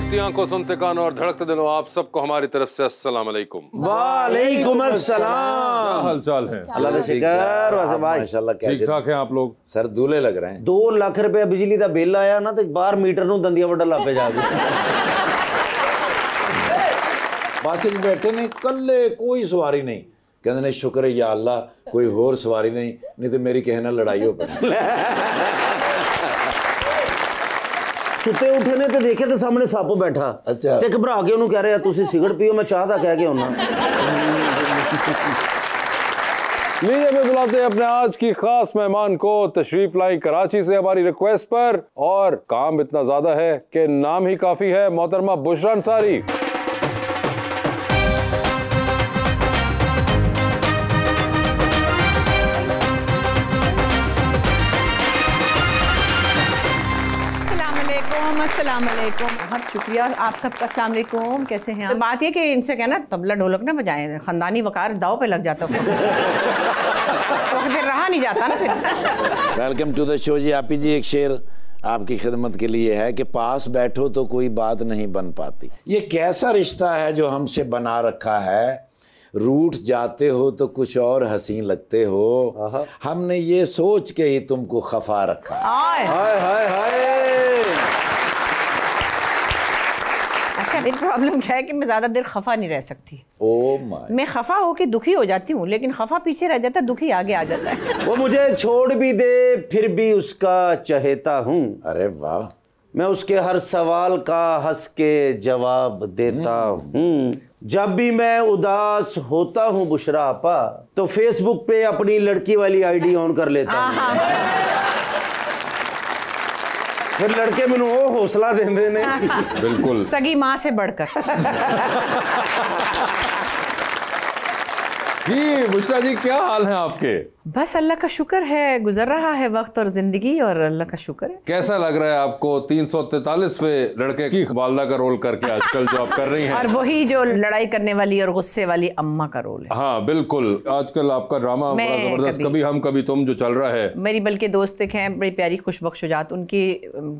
देखती आंखों, सुनते कानों और धड़कते दिलों, आप सबको हमारी तरफ से अस्सलाम वालेकुम। वालेकुम अस्सलाम। क्या हालचाल है? अल्लाह का शुक्र। माशाल्लाह ठीक ठाक है आप लोग? सर दूल्हे लग रहे हैं। 2 लाख रुपया बिजली का बिल आया ना तो 12 मीटर नूं दंदियां वड्डा लापे जा बस बैठे ने कल्ले, कोई सवारी नहीं। कहते ने शुक्र है या अल्लाह कोई होर सवारी नहीं तो मेरी किसी नाल लड़ाई हो पई। सुते उठे ने तो देखे तो सामने सापो बैठा। अच्छा। ते घबरा के उन्होंने कह रहे तुसी सिगरेट पियो, मैं चाह दा कह के आना। लीजिए हमें बुलाते हैं अपने आज की खास मेहमान को। तशरीफ लाई कराची से हमारी रिक्वेस्ट पर, और काम इतना ज्यादा है कि नाम ही काफी है, मोहतरमा बुशरा अंसारी। अस्सलामुअलैकुम। बहुत शुक्रिया आप सबका। अस्सलामुअलैकुम। कैसे हैं आप? तो बात ये कि इनसे कहना तबला ढोलक ना बजाएं, ख़ानदानी वकार दाव पे लग जाता है तो फिर रहा नहीं जाता ना फिर। वेलकम टू द शो जी। आपी जी एक शेर आपकी खिदमत के लिए है कि पास बैठो तो कोई बात नहीं बन पाती। ये कैसा रिश्ता है जो हमसे बना रखा है। रूठ जाते हो तो कुछ और हसीन लगते हो, हमने ये सोच के ही तुमको खफा रखा। हाय हाय हाय। अच्छा, मेरी प्रॉब्लम क्या है कि मैं ज़्यादा देर खफा नहीं रह सकती। Oh my. मैं खफा होकर दुखी हो जाती हूँ, लेकिन खफा पीछे रह जाता है, दुखी आगे आ जाता है। वो मुझे छोड़ भी दे फिर भी उसका चहेता हूँ। अरे वाह। मैं उसके हर सवाल का हंस के जवाब देता हूँ। जब भी मैं उदास होता हूँ बुशरा आपा, तो फेसबुक पे अपनी लड़की वाली आईडी ऑन कर लेता हूँ। फिर लड़के मैनू वो हौसला देंदे ने। बिल्कुल। सगी माँ से बढ़कर। जी बुशरा जी क्या हाल है आपके? बस अल्लाह का शुक्र है, गुजर रहा है वक्त और जिंदगी, और अल्लाह का शुक्र है। कैसा लग रहा है आपको 343वें लड़के की वालदा का रोल करके आजकल जो आप कर रही हैं, और वही जो लड़ाई करने वाली और गुस्से वाली अम्मा का रोल है। हाँ बिल्कुल, आजकल आपका ड्रामा बड़ा जबरदस्त, कभी हम कभी तुम जो चल रहा है। मेरी बल्कि दोस्त एक हैं बड़ी प्यारी खुशबख्श शुजात, उनकी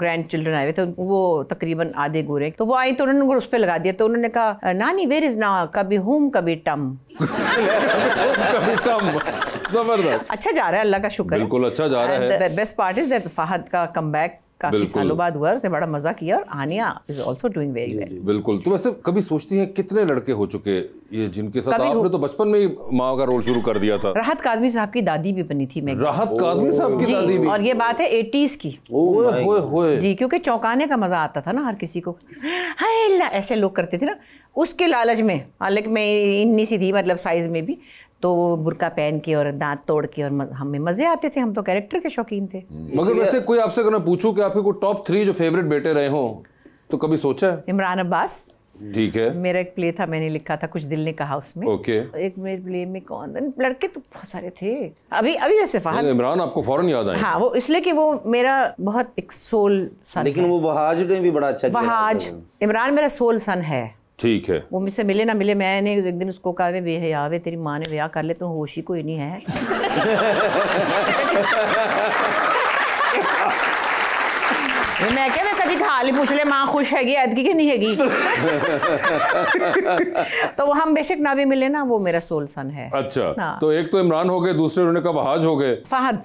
ग्रैंड चिल्ड्रन आए हुए थे, वो तकरीबन आधे गोरे, तो वो आई तो उन्होंने उस पर लगा दिया, तो उन्होंने कहा नानी वेयर इज ना कभी होम कभी टम। जबरदस्त। अच्छा जा रहा है अल्लाह का शुक्र। बिल्कुल अच्छा जा रहा है। Best part is that Fahad का कमबैक काफी सालों बाद हुआ, उसने बड़ा मजा किया, और Hania is also doing very well. बिल्कुल। तो वैसे कभी सोचती है कितने लड़के हो चुके ये जिनके साथ आपने तो बचपन में ही माँ का रोल शुरू कर दिया था। राहत काजमी साहब की दादी भी बनी थी मैं। राहत काजमी साहब की दादी भी। और ये बात है 80s की। ओए होए होए। जी, क्योंकि चौंकाने का मजा आता था ना हर किसी को, ऐसे लोग करते थे ना, उसके लालच में, हालांकि मैं इन्नी सी थी मतलब साइज में भी, तो बुर्का पहन के और दांत तोड़ के, और हमें मजे आते थे, हम तो कैरेक्टर के शौकीन थे। मगर वैसे कोई आपसे अगर मैं पूछूं कि आपके कोई टॉप 3 जो फेवरेट बेटे रहे हों तो कभी सोचा है? इमरान अब्बास। ठीक है। मेरा एक प्ले था, मैंने लिखा था कुछ दिल ने कहा, उसमें ओके। एक मेरे प्ले में कौन लड़के तो बहुत सारे थे, अभी अभी वैसे फहद। इमरान आपको फौरन याद आया? हाँ, वो इसलिए कि वो मेरा बहुत एक सोल सन, लेकिन वो वहाज ने भी बड़ा अच्छा। वहाज इमरान मेरा सोल सन है। ठीक है। वो मुझसे मिले ना मिले, मैंने एक दिन उसको कहा वे बेहयावे तेरी माँ ने ब्याह कर ले, तो होश ही कोई नहीं है। मैं क्या, मैं कभी हाल ही पूछ ले माँ खुश हैगी ऐदगी कि नहीं हैगी। तो वो हम बेशक ना भी मिले ना, वो मेरा सोल सन है। अच्छा हाँ। तो एक तो इमरान हो गए, दूसरे उन्होंने कहा वहाज हो गए, फहद।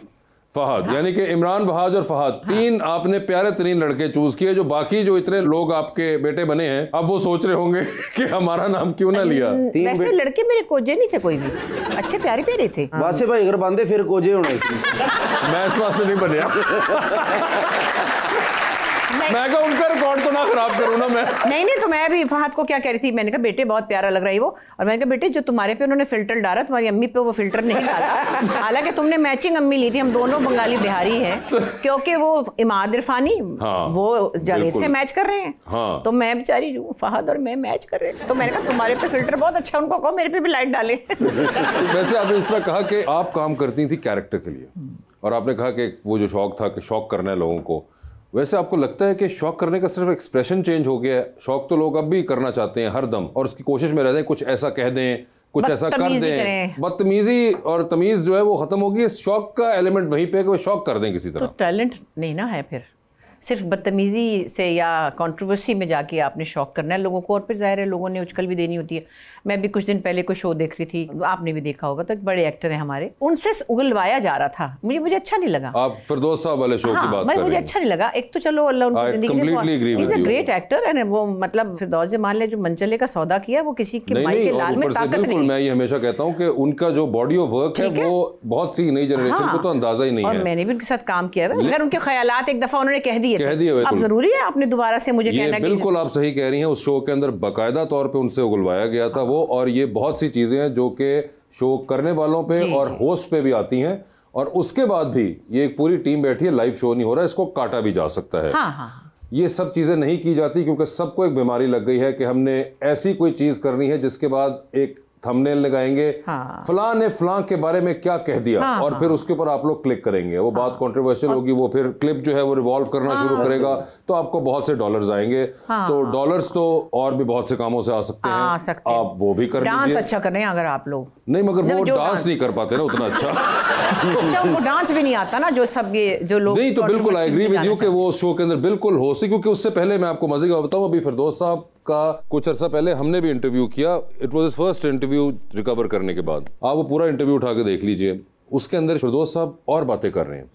फहद यानी कि इमरान, वहाज और फहद, 3 आपने प्यारे तरीन लड़के चूज किए। जो बाकी जो इतने लोग आपके बेटे बने हैं, अब वो सोच रहे होंगे कि हमारा नाम क्यों ना लिया। वैसे लड़के मेरे कोजे नहीं थे कोई भी, अच्छे प्यारे प्यारे थे। वासे भाई अगर बांधे फिर कोजे होने मैं इस वास्ते नहीं बनया मैं कहा उनका रिकॉर्ड तो ना खराब करूँ ना मैं। नहीं तो मैं भी फहद को क्या कह रही थी, मैंने कहा बेटे बहुत प्यारा लग रहा है वो, और मैंने कहा बेटे जो तुम्हारे पे उन्होंने फिल्टर डाला, तुम्हारी अम्मी पे वो फिल्टर नहीं डाला। हालांकि तुमने मैचिंग अम्मी ली थी, हम दोनों बंगाली बिहारी हैं, क्योंकि वो इमाद इरफानी वो जावेद से मैच कर रहे हैं, तो मैं बेचारी फहद और मैं मैच कर रहे हैं, तो मैंने कहा तुम्हारे पे फिल्टर बहुत अच्छा, उनको कहो मेरे पे भी लाइट डाले। वैसे आपने इस तरह कहा कि आप काम करती थी कैरेक्टर के लिए, और आपने कहा कि वो जो शौक था कि शौक करना है लोगों को, वैसे आपको लगता है कि शौक करने का सिर्फ एक्सप्रेशन चेंज हो गया है? शौक तो लोग अब भी करना चाहते हैं हर दम, और उसकी कोशिश में रहते हैं कुछ ऐसा कह दें, कुछ ऐसा कर दें, बदतमीजी और तमीज़ जो है वो खत्म होगी। शौक का एलिमेंट वहीं पे है कि वो शौक कर दें किसी तरह। तो टैलेंट नहीं ना है फिर, सिर्फ बदतमीज़ी से या कंट्रोवर्सी में जाके आपने शौक करना है लोगों को, और फिर ज़ाहिर है लोगों ने उछकल भी देनी होती है। मैं भी कुछ दिन पहले कोई शो देख रही थी, आपने भी देखा होगा, तो एक बड़े एक्टर हैं हमारे, उनसे उगलवाया जा रहा था, मुझे अच्छा नहीं लगा। आप फिरदौस साहब वाले शो की बात कर रहे हैं। मुझे अच्छा नहीं लगा। एक तो चलो अल्लाह उनकी ज़िंदगी, is a great actor, and वो मतलब फिरदौस जमान ने जो मनचले का सौदा किया वो किसी के माई के लाल में ताकत नहीं। मैं ये हमेशा कहता हूँ कि उनका जो बॉडी ऑफ वर्क है वो बहुत सी नई जनरेशन को तो अंदाजा ही नहीं है। और मैंने भी उनके साथ काम किया है, मगर उनके ख्यालात एक दफ़ा उन्होंने कह दिए थे, अब ज़रूरी है आपने दोबारा से मुझे कहना। बिल्कुल आप सही कह रही हैं, उस शो के अंदर बाकायदा तौर पर उनसे उगलवाया गया था वो, और ये बहुत सी चीज़ें हैं जो कि शो करने वालों पे और होस्ट पे भी आती हैं, और उसके बाद भी ये एक पूरी टीम बैठी है, लाइव शो नहीं हो रहा, इसको काटा भी जा सकता है। हाँ हाँ। ये सब चीज़ें नहीं की जाती क्योंकि सबको एक बीमारी लग गई है कि हमने ऐसी कोई चीज़ करनी है जिसके बाद एक थंबनेल लगाएंगे, हाँ। फलां ने फलां के बारे में क्या कह दिया, हाँ, और फिर उसके ऊपर आप लोग क्लिक करेंगे, वो बात कंट्रोवर्शियल होगी, वो फिर क्लिप जो है वो रिवॉल्व करना शुरू करेगा, तो आपको बहुत से डॉलर्स आएंगे, हाँ, तो डॉलर्स तो और भी बहुत से कामों से आ सकते हैं, आप वो भी कर लीजिए। डांस अच्छा कर रहे हैं अगर आप लोग, नहीं मगर वो डांस नहीं कर पाते ना उतना अच्छा, उनको डांस भी नहीं आता ना जो सब ये जो लोग, नहीं तो बिल्कुल आई एग्री विद यू कि वो शो के अंदर बिल्कुल होस्ट है। क्योंकि उससे पहले मैं आपको मजे का बताऊँ, अभी फिरदौस साहब का कुछ अर्सा पहले हमने भी इंटरव्यू किया, it was his first interview recover करने के बाद, आप वो पूरा इंटरव्यू उठा के देख लीजिए, उसके अंदर फिरदौस साहब और बातें कर रहे हैं,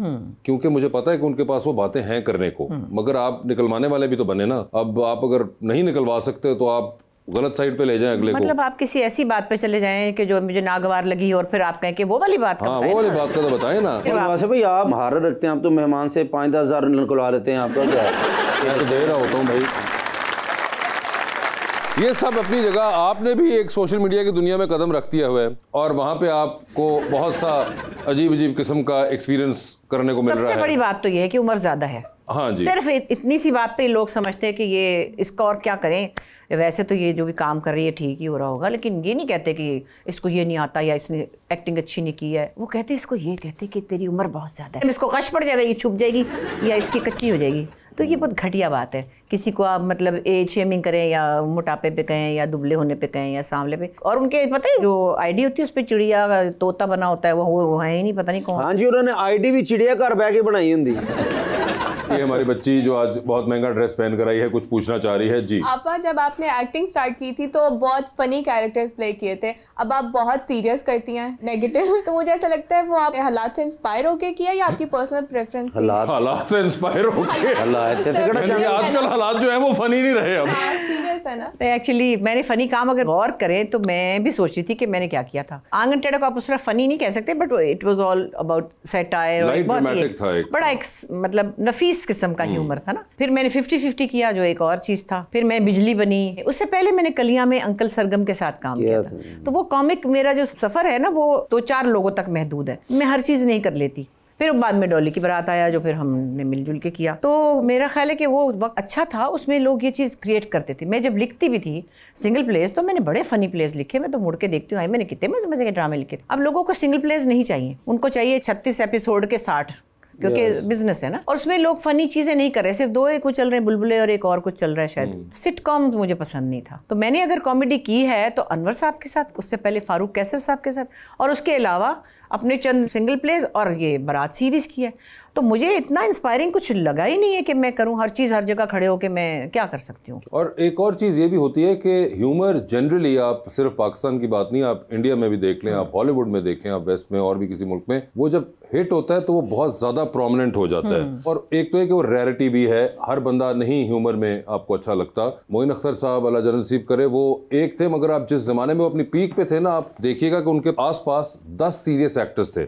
क्योंकि मुझे पता है कि उनके पास वो बातें हैं करने को, मगर आप निकलवाने वाले भी तो बने ना, अब आप अगर नहीं निकलवा सकते तो आप गलत साइड पे ले जाएं अगले को। मतलब आप किसी ऐसी बात पे चले जाएं कि जो मुझे नागवार लगी और फिर आप कहें कि वो वाली बात, हाँ, वो वाली बात का तो बताएं ना। वासे भाई आप महारत रखते हैं, आप तो मेहमान से 5-10 हज़ार निकलवा लेते हैं, आपका क्या है, मैं तो दे रहा होता हूँ भाई। ये सब अपनी जगह, आपने भी एक सोशल मीडिया की दुनिया में कदम रख दिया हुआ है, और वहाँ पे आपको बहुत सा अजीब अजीब किस्म का एक्सपीरियंस करने को मिल रहा है। सबसे बड़ी बात तो ये है कि उम्र ज़्यादा है। हाँ जी। सिर्फ इतनी सी बात पे लोग समझते हैं कि ये इसका और क्या करें, वैसे तो ये जो भी काम कर रही है ठीक ही हो रहा होगा, लेकिन ये नहीं कहते कि इसको ये नहीं आता या इसने एक्टिंग अच्छी नहीं की है, वो कहते इसको ये कहते कि तेरी उम्र बहुत ज़्यादा है, इसको कश पड़ जाएगा, ये छुप जाएगी या इसकी कच्ची हो जाएगी। तो ये बहुत घटिया बात है, किसी को आप मतलब एज शेमिंग करें या मोटापे पे कहें या दुबले होने पे कहें या सांवले पे, और उनके पता है जो आईडी होती है उस पर चिड़िया तोता बना होता है, वो है ही नहीं, पता नहीं कौन। हाँ जी, उन्होंने आईडी भी चिड़िया घर बह के बनाई होती। ये हमारी बच्ची जो आज बहुत महंगा ड्रेस पहन कर आई है, कुछ पूछना चाह रही है। जी आपा, जब आपने एक्टिंग स्टार्ट की थी तो बहुत फनी कैरेक्टर्स प्ले किए थे, अब आप बहुत सीरियस करती हैं, नेगेटिव, तो मुझे ऐसा लगता है वो आपने हालात से इंस्पायर होके किया या आपकी पर्सनल प्रेफरेंस? हालात से इंस्पायर होके, आजकल हालात जो है वो फनी नहीं रहे अब, सीरियस है ना। एक्चुअली मैंने फनी काम अगर गौर करें तो मैं भी सोच रही थी कि मैंने क्या किया था। आंगन टेढ़ा को आप उस तरह फनी नहीं कह सकते, but it was all about satire, बड़ा एक मतलब नफीस किस्म का ह्यूमर था ना। फिर मैंने 50-50 किया जो एक और चीज था, फिर मैं बिजली बनी, उससे पहले मैंने कलियां में अंकल सरगम के साथ काम किया था। तो वो कॉमिक मेरा जो सफर है ना वो 2-4 लोगों तक महदूद है, मैं हर चीज नहीं कर लेती। फिर बाद में डॉली की बारात आया जो फिर हमने मिलजुल के किया, तो मेरा ख्याल है कि वो वक्त अच्छा था, उसमें लोग ये चीज़ क्रिएट करते थे। मैं जब लिखती भी थी सिंगल प्लेस तो मैंने बड़े फनी प्लेस लिखे, मैं तो मुड़ के देखती हूँ मैंने कितने मजे के ड्रामे लिखे। अब लोगों को सिंगल प्लेस नहीं चाहिए, उनको चाहिए 36 एपिसोड के 60, क्योंकि बिजनेस है ना, और उसमें लोग फनी चीज़ें नहीं कर रहे, सिर्फ 2 एक कुछ चल रहे हैं, बुलबुले और एक और कुछ चल रहा है शायद। सिटकॉम मुझे पसंद नहीं था, तो मैंने अगर कॉमेडी की है तो अनवर साहब के साथ, उससे पहले फारूक कैसर साहब के साथ, और उसके अलावा अपने चंद सिंगल प्लेस और ये बारात सीरीज़ की है। तो मुझे इतना इंस्पायरिंग कुछ लगा ही नहीं है कि मैं करूं हर चीज़ हर जगह खड़े होकर मैं क्या कर सकती हूं। और एक और चीज़ ये भी होती है कि ह्यूमर जनरली, आप सिर्फ पाकिस्तान की बात नहीं, आप इंडिया में भी देख लें, आप हॉलीवुड में देखें, आप वेस्ट में और भी किसी मुल्क में, वो जब हिट होता है तो वो बहुत ज़्यादा प्रोमिनेंट हो जाता है। और एक तो है कि वो रेयरिटी भी है, हर बंदा नहीं ह्यूमर में आपको अच्छा लगता। मोइन अख्तर साहब अल्लाह जन्नत नसीब करे वो एक थे, मगर आप जिस ज़माने में वो अपनी पीक पे थे ना, आप देखिएगा कि उनके आस पास 10 सीरियस एक्टर्स थे,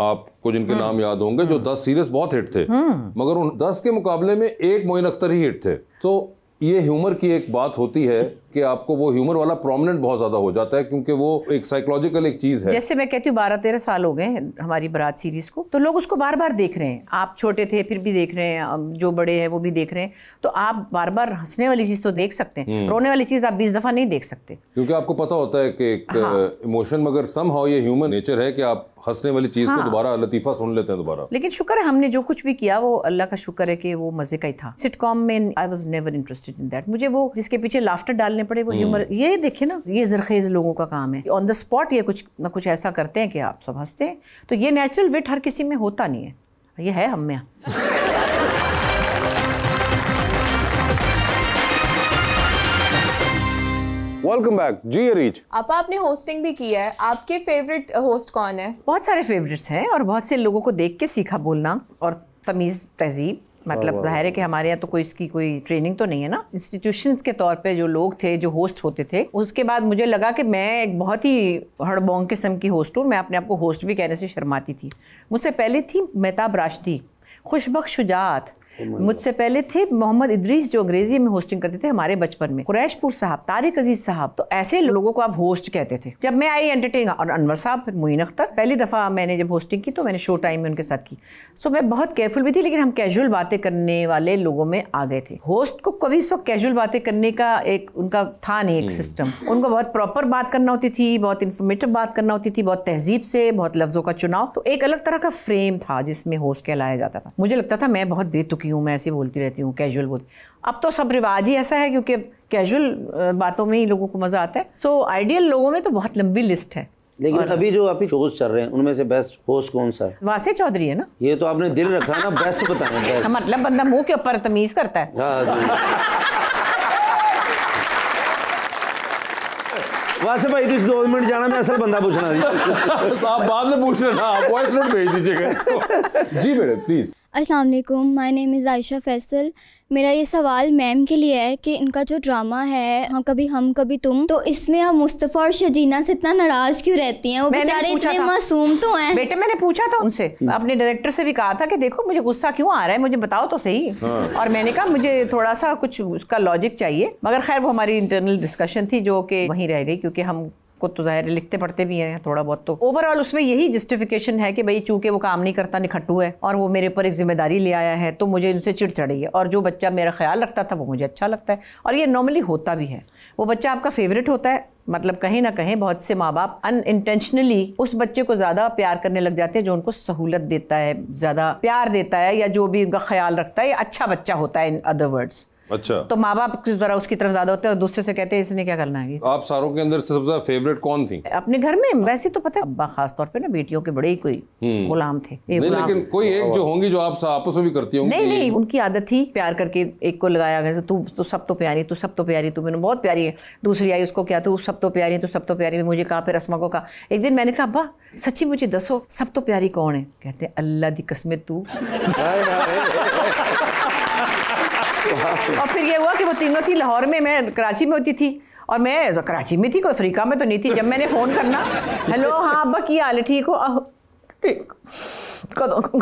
आपको जिनके नाम याद होंगे, जो 10 सीरियस बहुत हिट थे, मगर उन 10 के मुकाबले में एक मोइन अख्तर ही हिट थे। तो ये ह्यूमर की एक बात होती है कि आपको वो ह्यूमर वाला प्रोमिनेंट बहुत ज़्यादा हो जाता है, क्योंकि वो एक साइकोलॉजिकल एक चीज़ है। जैसे मैं कहती हूँ 12-13 साल हो गए हमारी बारात सीरीज़ को, तो लोग उसको बार बार देख रहे हैं, आप छोटे थे फिर भी देख रहे हैं, जो बड़े हैं वो भी देख रहे हैं, तो आप बार बार हंसने वाली चीज़ तो देख सकते हैं, रोने वाली चीज़ आप 20 दफ़ा नहीं देख सकते, क्योंकि आपको पता होता है कि एक इमोशन, मगर समहाउ ये ह्यूमन नेचर है कि आप हंसने वाली चीज़ को दोबारा लतीफ़ा सुन लेते हैं दोबारा। लेकिन शुक्र है हमने जो कुछ भी किया वो अल्लाह का शुक्र है कि वो मज़े का ही था। सिटकॉम में I was never interested in that, मुझे वो जिसके पीछे लाफ्टर डालने पड़े वो ह्यूमर, ये देखे ना ये जरखेज़ लोगों का काम है, ऑन द स्पॉट ये कुछ ना कुछ ऐसा करते हैं कि आप सब हंसते हैं, तो ये नेचुरल विट हर किसी में होता नहीं है, ये है हम में। वेलकम बैक जी अरीज। आपा आपने होस्टिंग भी की है, आपके फेवरेट होस्ट कौन है? बहुत सारे फेवरेट्स हैं और बहुत से लोगों को देख के सीखा बोलना और तमीज़ तहजीब, मतलब ज़ाहिर है कि हमारे यहाँ तो कोई इसकी कोई ट्रेनिंग तो नहीं है ना। इंस्टीट्यूशंस के तौर पे जो लोग थे जो होस्ट होते थे, उसके बाद मुझे लगा कि मैं एक बहुत ही हड़बौंग किस्म की होस्ट हूँ। मैं अपने आप को होस्ट भी कहने से शर्माती थी। मुझसे पहले थी मेहताब राश्दी, खुशबख्श शुजात, मुझसे पहले थे मोहम्मद इदरीस जो अंग्रेजी में होस्टिंग करते थे हमारे बचपन में, कुरैशपुर साहब, तारिक अजीज साहब। तो ऐसे लोगों को आप होस्ट कहते थे। जब मैं आई एंटरटेनर और अनवर साहब, फिर मोइन अख्तर। पहली दफ़ा मैंने जब होस्टिंग की तो मैंने शो टाइम में उनके साथ की। सो मैं बहुत केयरफुल भी थी, लेकिन हम कैजुअल बातें करने वाले लोगों में आ गए थे। होस्ट को कभी इस वक्त कैजुअल बातें करने का एक उनका था नहीं एक सिस्टम। उनको बहुत प्रॉपर बात करना होती थी, बहुत इन्फॉर्मेटिव बात करना होती थी, बहुत तहजीब से, बहुत लफ्ज़ों का चुनाव। तो एक अलग तरह का फ्रेम था जिसमें होस्ट कहलाया जाता था। मुझे लगता था मैं बहुत बेतुकी हूँ, मैं ऐसे बोलती रहती हूँ, कैजुअल बोलती। अब तो सब रिवाज ही ऐसा है क्योंकि कैजुअल बातों में ही लोगों को मज़ा आता है। सो आइडियल लोगों में तो बहुत लंबी लिस्ट है। लेकिन अभी जो आप होस्ट चल रहे हैं उनमें से बेस्ट होस्ट कौन सा है? वासे चौधरी है ना। ये तो आपने दिल रखा है ना, बेस्ट बताया। मतलब बंदा मुँह के ऊपर तमीज़ करता है। वासे भाई तो 2 मिनट जाना, मैं असल बंदा पूछना तो आप बाद में पूछ लेना, आप वॉइस नोट भेज दीजिएगा। जी मैडम प्लीज़। अस्सलाम वालेकुम, my name is Ayesha Faisal. मेरा ये सवाल मैम के लिए है कि इनका जो ड्रामा है हम कभी तुम, तो इसमें हम मुस्तफ़ा और शजीना से इतना नाराज़ क्यों रहती हैं? वो बेचारे इतने मासूम तो हैं। बेटे मैंने पूछा था उनसे, अपने डायरेक्टर से भी कहा था कि देखो मुझे गुस्सा क्यों आ रहा है, मुझे बताओ तो सही। और मैंने कहा मुझे थोड़ा सा कुछ उसका लॉजिक चाहिए, मगर खैर वो हमारी इंटरनल डिस्कशन थी जो कि वहीं रह गई, क्योंकि हम को तो ज़ाहिर लिखते पढ़ते भी हैं थोड़ा बहुत। तो ओवरऑल उसमें यही जस्टिफिकेशन है कि भाई चूंकि वो काम नहीं करता, निखट्टू है और वो मेरे पर एक जिम्मेदारी ले आया है, तो मुझे उनसे चिढ़ चढ़ी है। और जो बच्चा मेरा ख्याल रखता था वो मुझे अच्छा लगता है, और ये नॉर्मली होता भी है। वो बच्चा आपका फेवरेट होता है, मतलब कहीं ना कहीं बहुत से माँ बाप अनइंटेंशनली उस बच्चे को ज़्यादा प्यार करने लग जाते हैं जो उनको सहूलत देता है, ज़्यादा प्यार देता है, या जो भी उनका ख्याल रखता है, या अच्छा बच्चा होता है इन अदर वर्ड्स। अच्छा, तो माँ बाप जरा उसकी तरफ ज्यादा होते हैं और दूसरे से कहते हैं इसने क्या करना है। आप सारों के अंदर से सबसे ज्यादा फेवरेट कौन थी अपने घर में? वैसे तो पता है अब्बा खास तौर पे ना बेटियों के बड़े ही कोई गुलाम थे, लेकिन कोई एक जो होंगी जो आप आपस में भी करती होंगी। नहीं नहीं, उनकी आदत थी प्यार करके। एक को लगाया गया तू तो सब तो प्यारी, तू सब तो प्यारी, तू मैंने बहुत प्यारी है। दूसरी आई उसको क्या तू सब तो प्यारी, तू सब तो प्यारी। मुझे कहा, फिर रस्मा को कहा। एक दिन मैंने कहा अब्बा सच्ची मुझे दसो सब तो प्यारी कौन है? कहते अल्लाह दी कसम तू। और फिर ये हुआ कि वो तीनों थी लाहौर में, मैं कराची में होती थी, और मैं कराची में थी, कोई अफ्रीका में तो नहीं थी। जब मैंने फ़ोन करना, हेलो हाँ अब्बा की हाल है, ठीक हो? ठीक कदों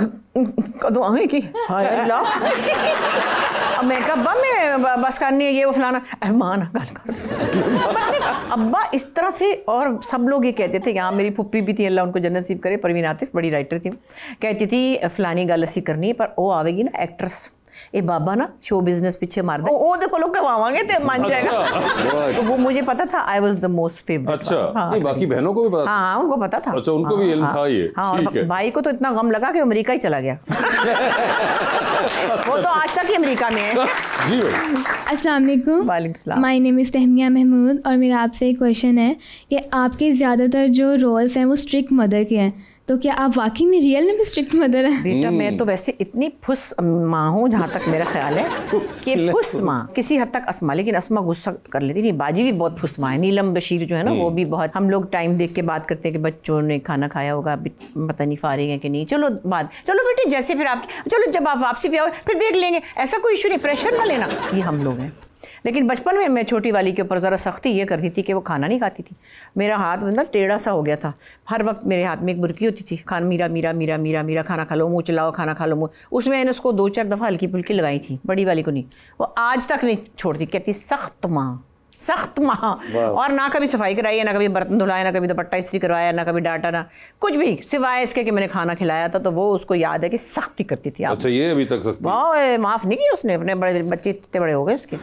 कदों आए कि हाय अल्लाह। मैं कहा अब्बा मैं बस करनी है ये वो फलाना अहमान गल कर। अब्बा इस तरह थे और सब लोग ये कहते थे। यहाँ मेरी फुप्पी भी थी, अल्लाह उनको जन्नत नसीब करे, परवीन आतिफ, बड़ी राइटर थी, कहती थी फलानी गल असी करनी है पर वो आवेगी ना एक्ट्रेस, ये बाबा ना शो बिजनेस पीछे मार दे, वो देखो लोग करवाएंगे तो मान जाएगा। तो वो मुझे पता था, I was the most favourite. अच्छा, नहीं बाकी बहनों को भी पता था? हाँ उनको पता था। अच्छा उनको भी इल्म था ये, ठीक है। भाई को तो इतना गम लगा कि अमेरिका ही चला गया। वो तो आज तक ही अमेरिका में है। जी अस्सलाम वालेकुम। वालेकुम सलाम। माय नेम इज़ तहमिया महमूद और मेरा आपसे एक क्वेश्चन है कि आपके ज़्यादातर जो रोल्स हैं वो स्ट्रिक्ट मदर के हैं, तो क्या आप वाकई में रियल में भी स्ट्रिक्ट मदर हैं? बेटा मैं तो वैसे इतनी फुस माँ हूँ जहाँ तक मेरा ख्याल है कि फुस माँ किसी हद तक अस्मा, लेकिन अस्मा गुस्सा कर लेती नहीं। बाजी भी बहुत फुस माँ है। नीलम बशीर जो है ना वो भी बहुत, हम लोग टाइम देख के बात करते हैं कि बच्चों ने खाना खाया होगा, पता नहीं फारिग हैं कि नहीं, चलो बात, चलो बेटी जैसे फिर आप चलो जब आप वापसी भी आओ फिर देख लेंगे, ऐसा कोई इशू नहीं, प्रेशर ना लेना, ये हम लोग हैं। लेकिन बचपन में मैं छोटी वाली के ऊपर ज़रा सख्ती ये करती थी कि वो खाना नहीं खाती थी। मेरा हाथ मतलब टेढ़ा सा हो गया था, हर वक्त मेरे हाथ में एक बुरकी होती थी, खाना मीरा मीरा मीरा मीरा मीरा, खाना खा लो, मुँह चलाओ, खाना खा लो मुँह। उसमें मैंने उसको 2-4 दफ़ा हल्की फुल्की लगाई थी, बड़ी वाली को नहीं। वो आज तक नहीं छोड़ती, कहती सख्त माँ सख्त माँ। और ना कभी सफाई कराई है, ना कभी बर्तन धुलाया, ना कभी दुपट्टा इस्त्री करवाया, ना कभी डांटा, ना कुछ भी, सिवाय इसके कि मैंने खाना खिलाया था। तो वो उसको याद है कि सख्ती करती थी। अच्छा ये अभी तक सख्ती वाह माफ़ नहीं की उसने, अपने बड़े बच्चे इतने बड़े हो गए उसके।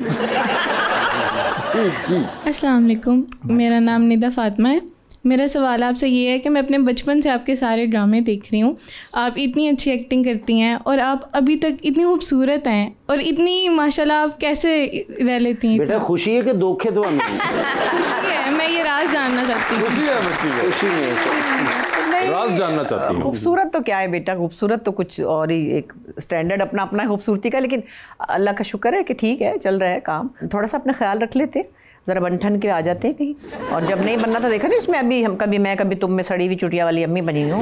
अस्सलाम वालेकुम, मेरा नाम निदा फातिमा है। मेरा सवाल आपसे ये है कि मैं अपने बचपन से आपके सारे ड्रामे देख रही हूँ, आप इतनी अच्छी एक्टिंग करती हैं और आप अभी तक इतनी खूबसूरत हैं और इतनी माशाल्लाह, आप कैसे रह लेती हैं? बेटा खुशी है कि दुख है? तो खुशी है, मैं ये राज जानना चाहती हूँ। खुशी है, खुशी है। राज जानना चाहती हूँ। खूबसूरत तो क्या है बेटा, खूबसूरत तो कुछ और ही, एक स्टैंडर्ड अपना अपना है खूबसूरती का, लेकिन अल्लाह का शुक्र है कि ठीक है चल रहा है काम। थोड़ा सा अपना ख्याल रख लेते, ज़रा बनठन के आ जाते हैं कहीं, और जब नहीं बनना तो देखा ना इसमें अभी हम कभी मैं कभी तुम में सड़ी हुई चुटिया वाली अम्मी बनी हूँ।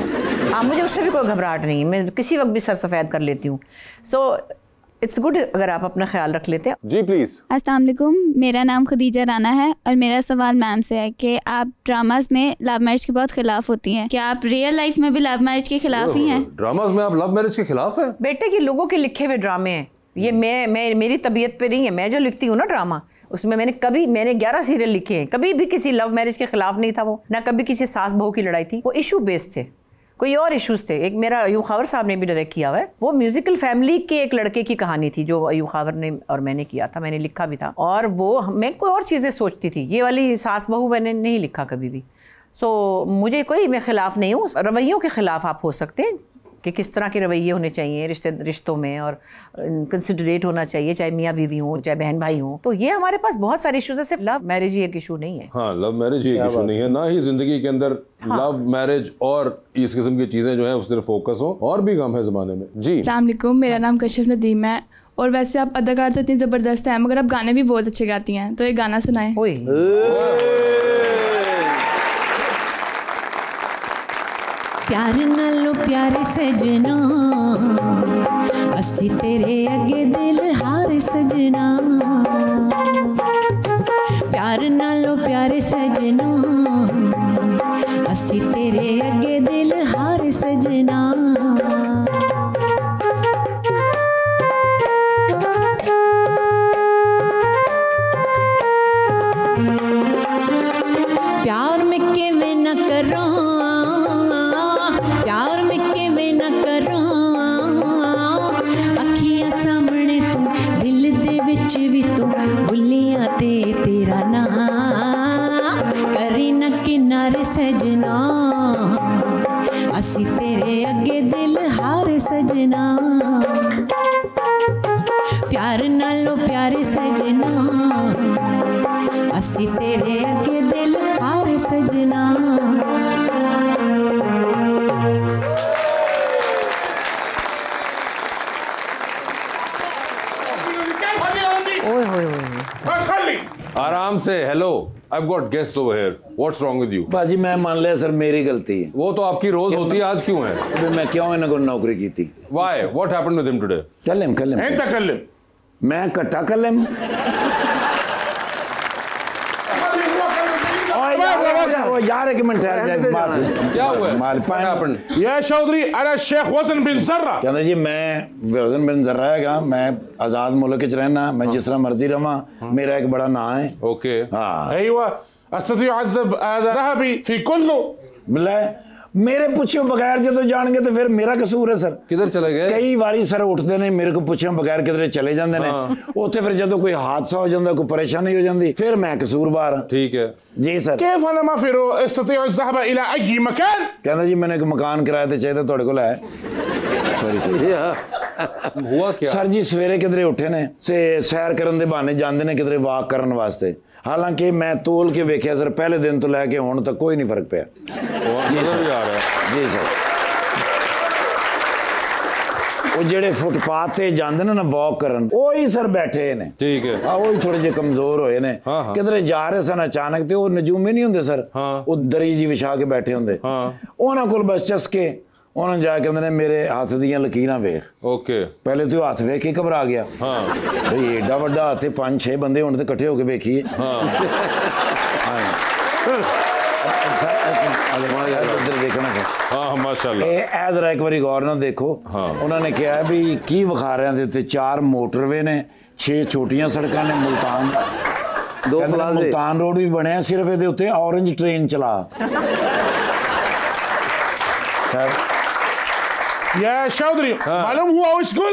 हाँ, मुझे उससे भी कोई घबराहट नहीं है, मैं किसी वक्त भी सर सफ़ेद कर लेती हूँ। सो इट्स गुड अगर आप अपना ख्याल रख लेते हैं। जी प्लीज़। अस्सलाम वालेकुम, मेरा नाम खदीजा राना है और मेरा सवाल मैम से है कि आप ड्रामास में लव मैरिज के बहुत खिलाफ होती हैं, क्या आप रियल लाइफ में भी लव मैरिज के खिलाफ ही हैं? ड्रामास में आप लव मैरिज के खिलाफ हैं? बेटे ये लोगों के लिखे हुए ड्रामे हैं, ये मेरी तबीयत पे नहीं है। मैं जो लिखती हूँ ना ड्रामा, उसमें मैंने 11 सीरियल लिखे हैं, कभी भी किसी लव मैरिज के खिलाफ नहीं था वो, ना कभी किसी सास बहू की लड़ाई थी। वो इशू बेस्ड थे, कोई और इश्यूज़ थे। एक मेरा अयूब खावर साहब ने भी डायरेक्ट किया हुआ है, वो म्यूजिकल फैमिली के एक लड़के की कहानी थी जो अयूब खावर ने और मैंने किया था, मैंने लिखा भी था। और वो मैं कोई और चीज़ें सोचती थी, ये वाली सास बहू मैंने नहीं लिखा कभी भी। सो मुझे कोई, मैं खिलाफ नहीं हूँ। रवैयों के ख़िलाफ़ आप हो सकते हैं कि किस तरह के रवैये होने चाहिए रिश्तों में, और कंसिडरेट होना चाहिए, चाहे मियाँ बीवी हो चाहे बहन भाई हो। तो ये हमारे पास बहुत सारे इश्यूज है, सिर्फ लव मैरिज ही एक इशू नहीं है। हाँ, लव मैरिज ही एक इशू नहीं है, ना ही जिंदगी के अंदर लव मैरिज और इस किस्म की चीजें जो है उस तरफ फोकस हो, और भी काम है ज़माने में। जी अस्सलाम वालेकुम, मेरा नाम कशिफ नदीम है, और वैसे आप अदाकार तो इतनी जबरदस्त है मगर आप गाने भी बहुत अच्छे गाती हैं, तो एक गाना सुनाएं। प्यार नालो प्यार सजना, असी तेरे अगे दिल हार सजना, प्यार नालो प्यार सजना, असी तेरे अगे दिल हार सजना। प्यार में के वे न करो, भी तो बुलिया ते तेरा ना करी न किनारे सजना, असी तेरे अगे दिल हार सजना, प्यार नालो प्यार सजना, असी तेरे अगे दिल हार सजना। आराम से। Hello, I've got guests over here. What's wrong with you? बाजी मैं मान लिया सर मेरी गलती है। वो तो आपकी रोज होती है, आज क्यों है? मैं क्यों है ना कोई नौकरी की थी। Why? What happened with him today? कल लेम। ऐसा कल लेम। मैं कट्टा कल लेम। ओए यार एक मिनट ठहर जाए, माफ। क्या हुआ? What happened? ये चौधरी अरे शेख वजन बिन जर्रा। कहना जी मैं वजन बिन जर्रा है, मैं आजाद मुल्क च रहना, मैं जिस तरह मर्जी रहा, मेरा एक बड़ा ना है। ओके हाँ, मेरे पूछो बगैर जो जान गए तो फिर मेरा कसूर है सर। किधर चले गए? कई बारी सर उठते ने मेरे को पूछो बगैर किधर चले जाते ने, उसे फिर जो कोई हादसा हो जाता, कोई परेशानी हो जाती, फिर मैं कसूरवार। ठीक है जी सर। कहना जी मैंने एक मकान किराए पर चाहिए, थोड़े को हुआ क्या सर जी? सवेरे किधरे उठे ने सैर करने के बहाने जाते ने किधरे वाक करने वास्ते, हालांकि मैं तोल के वेखिया सर पहले दिन तो लैके हुण तक कोई नहीं फर्क पिया। जी सर, वो जेड़े फुटपाथ ते जांदे ना वॉक करन, ओ ही सर बैठे ने। ठीक है हां, ओ ही थोड़े जे कमजोर होए ने, किधरे जा रहे सन अचानक ते ओ नजूमे नहीं हुंदे सर, ओ दरी जी विछा के बैठे हुंदे, ओना कोल बस चसके उन्होंने जाके कहते मेरे हाथ दियां लकीरां वेख। ओके पहले तो हाथ वेख के घबरा गया। हाँ भाई एडा वड्डा हाथ, 5-6 बंदे होने तो इकट्ठे होके वेखिए। हाँ माशाल्लाह, जरा एक बार गौर ना देखो। हाँ उन्होंने कहा है भी की विखा रहे थे, 4 मोटरवे ने, 6 छोटियां सड़कां ने, मुल्तान 2 प्लाजे, मुल्तान रोड भी बने, सिर्फ ये उत्ते ऑरेंज ट्रेन चला। या चौधरी मालूम हुआ उसको,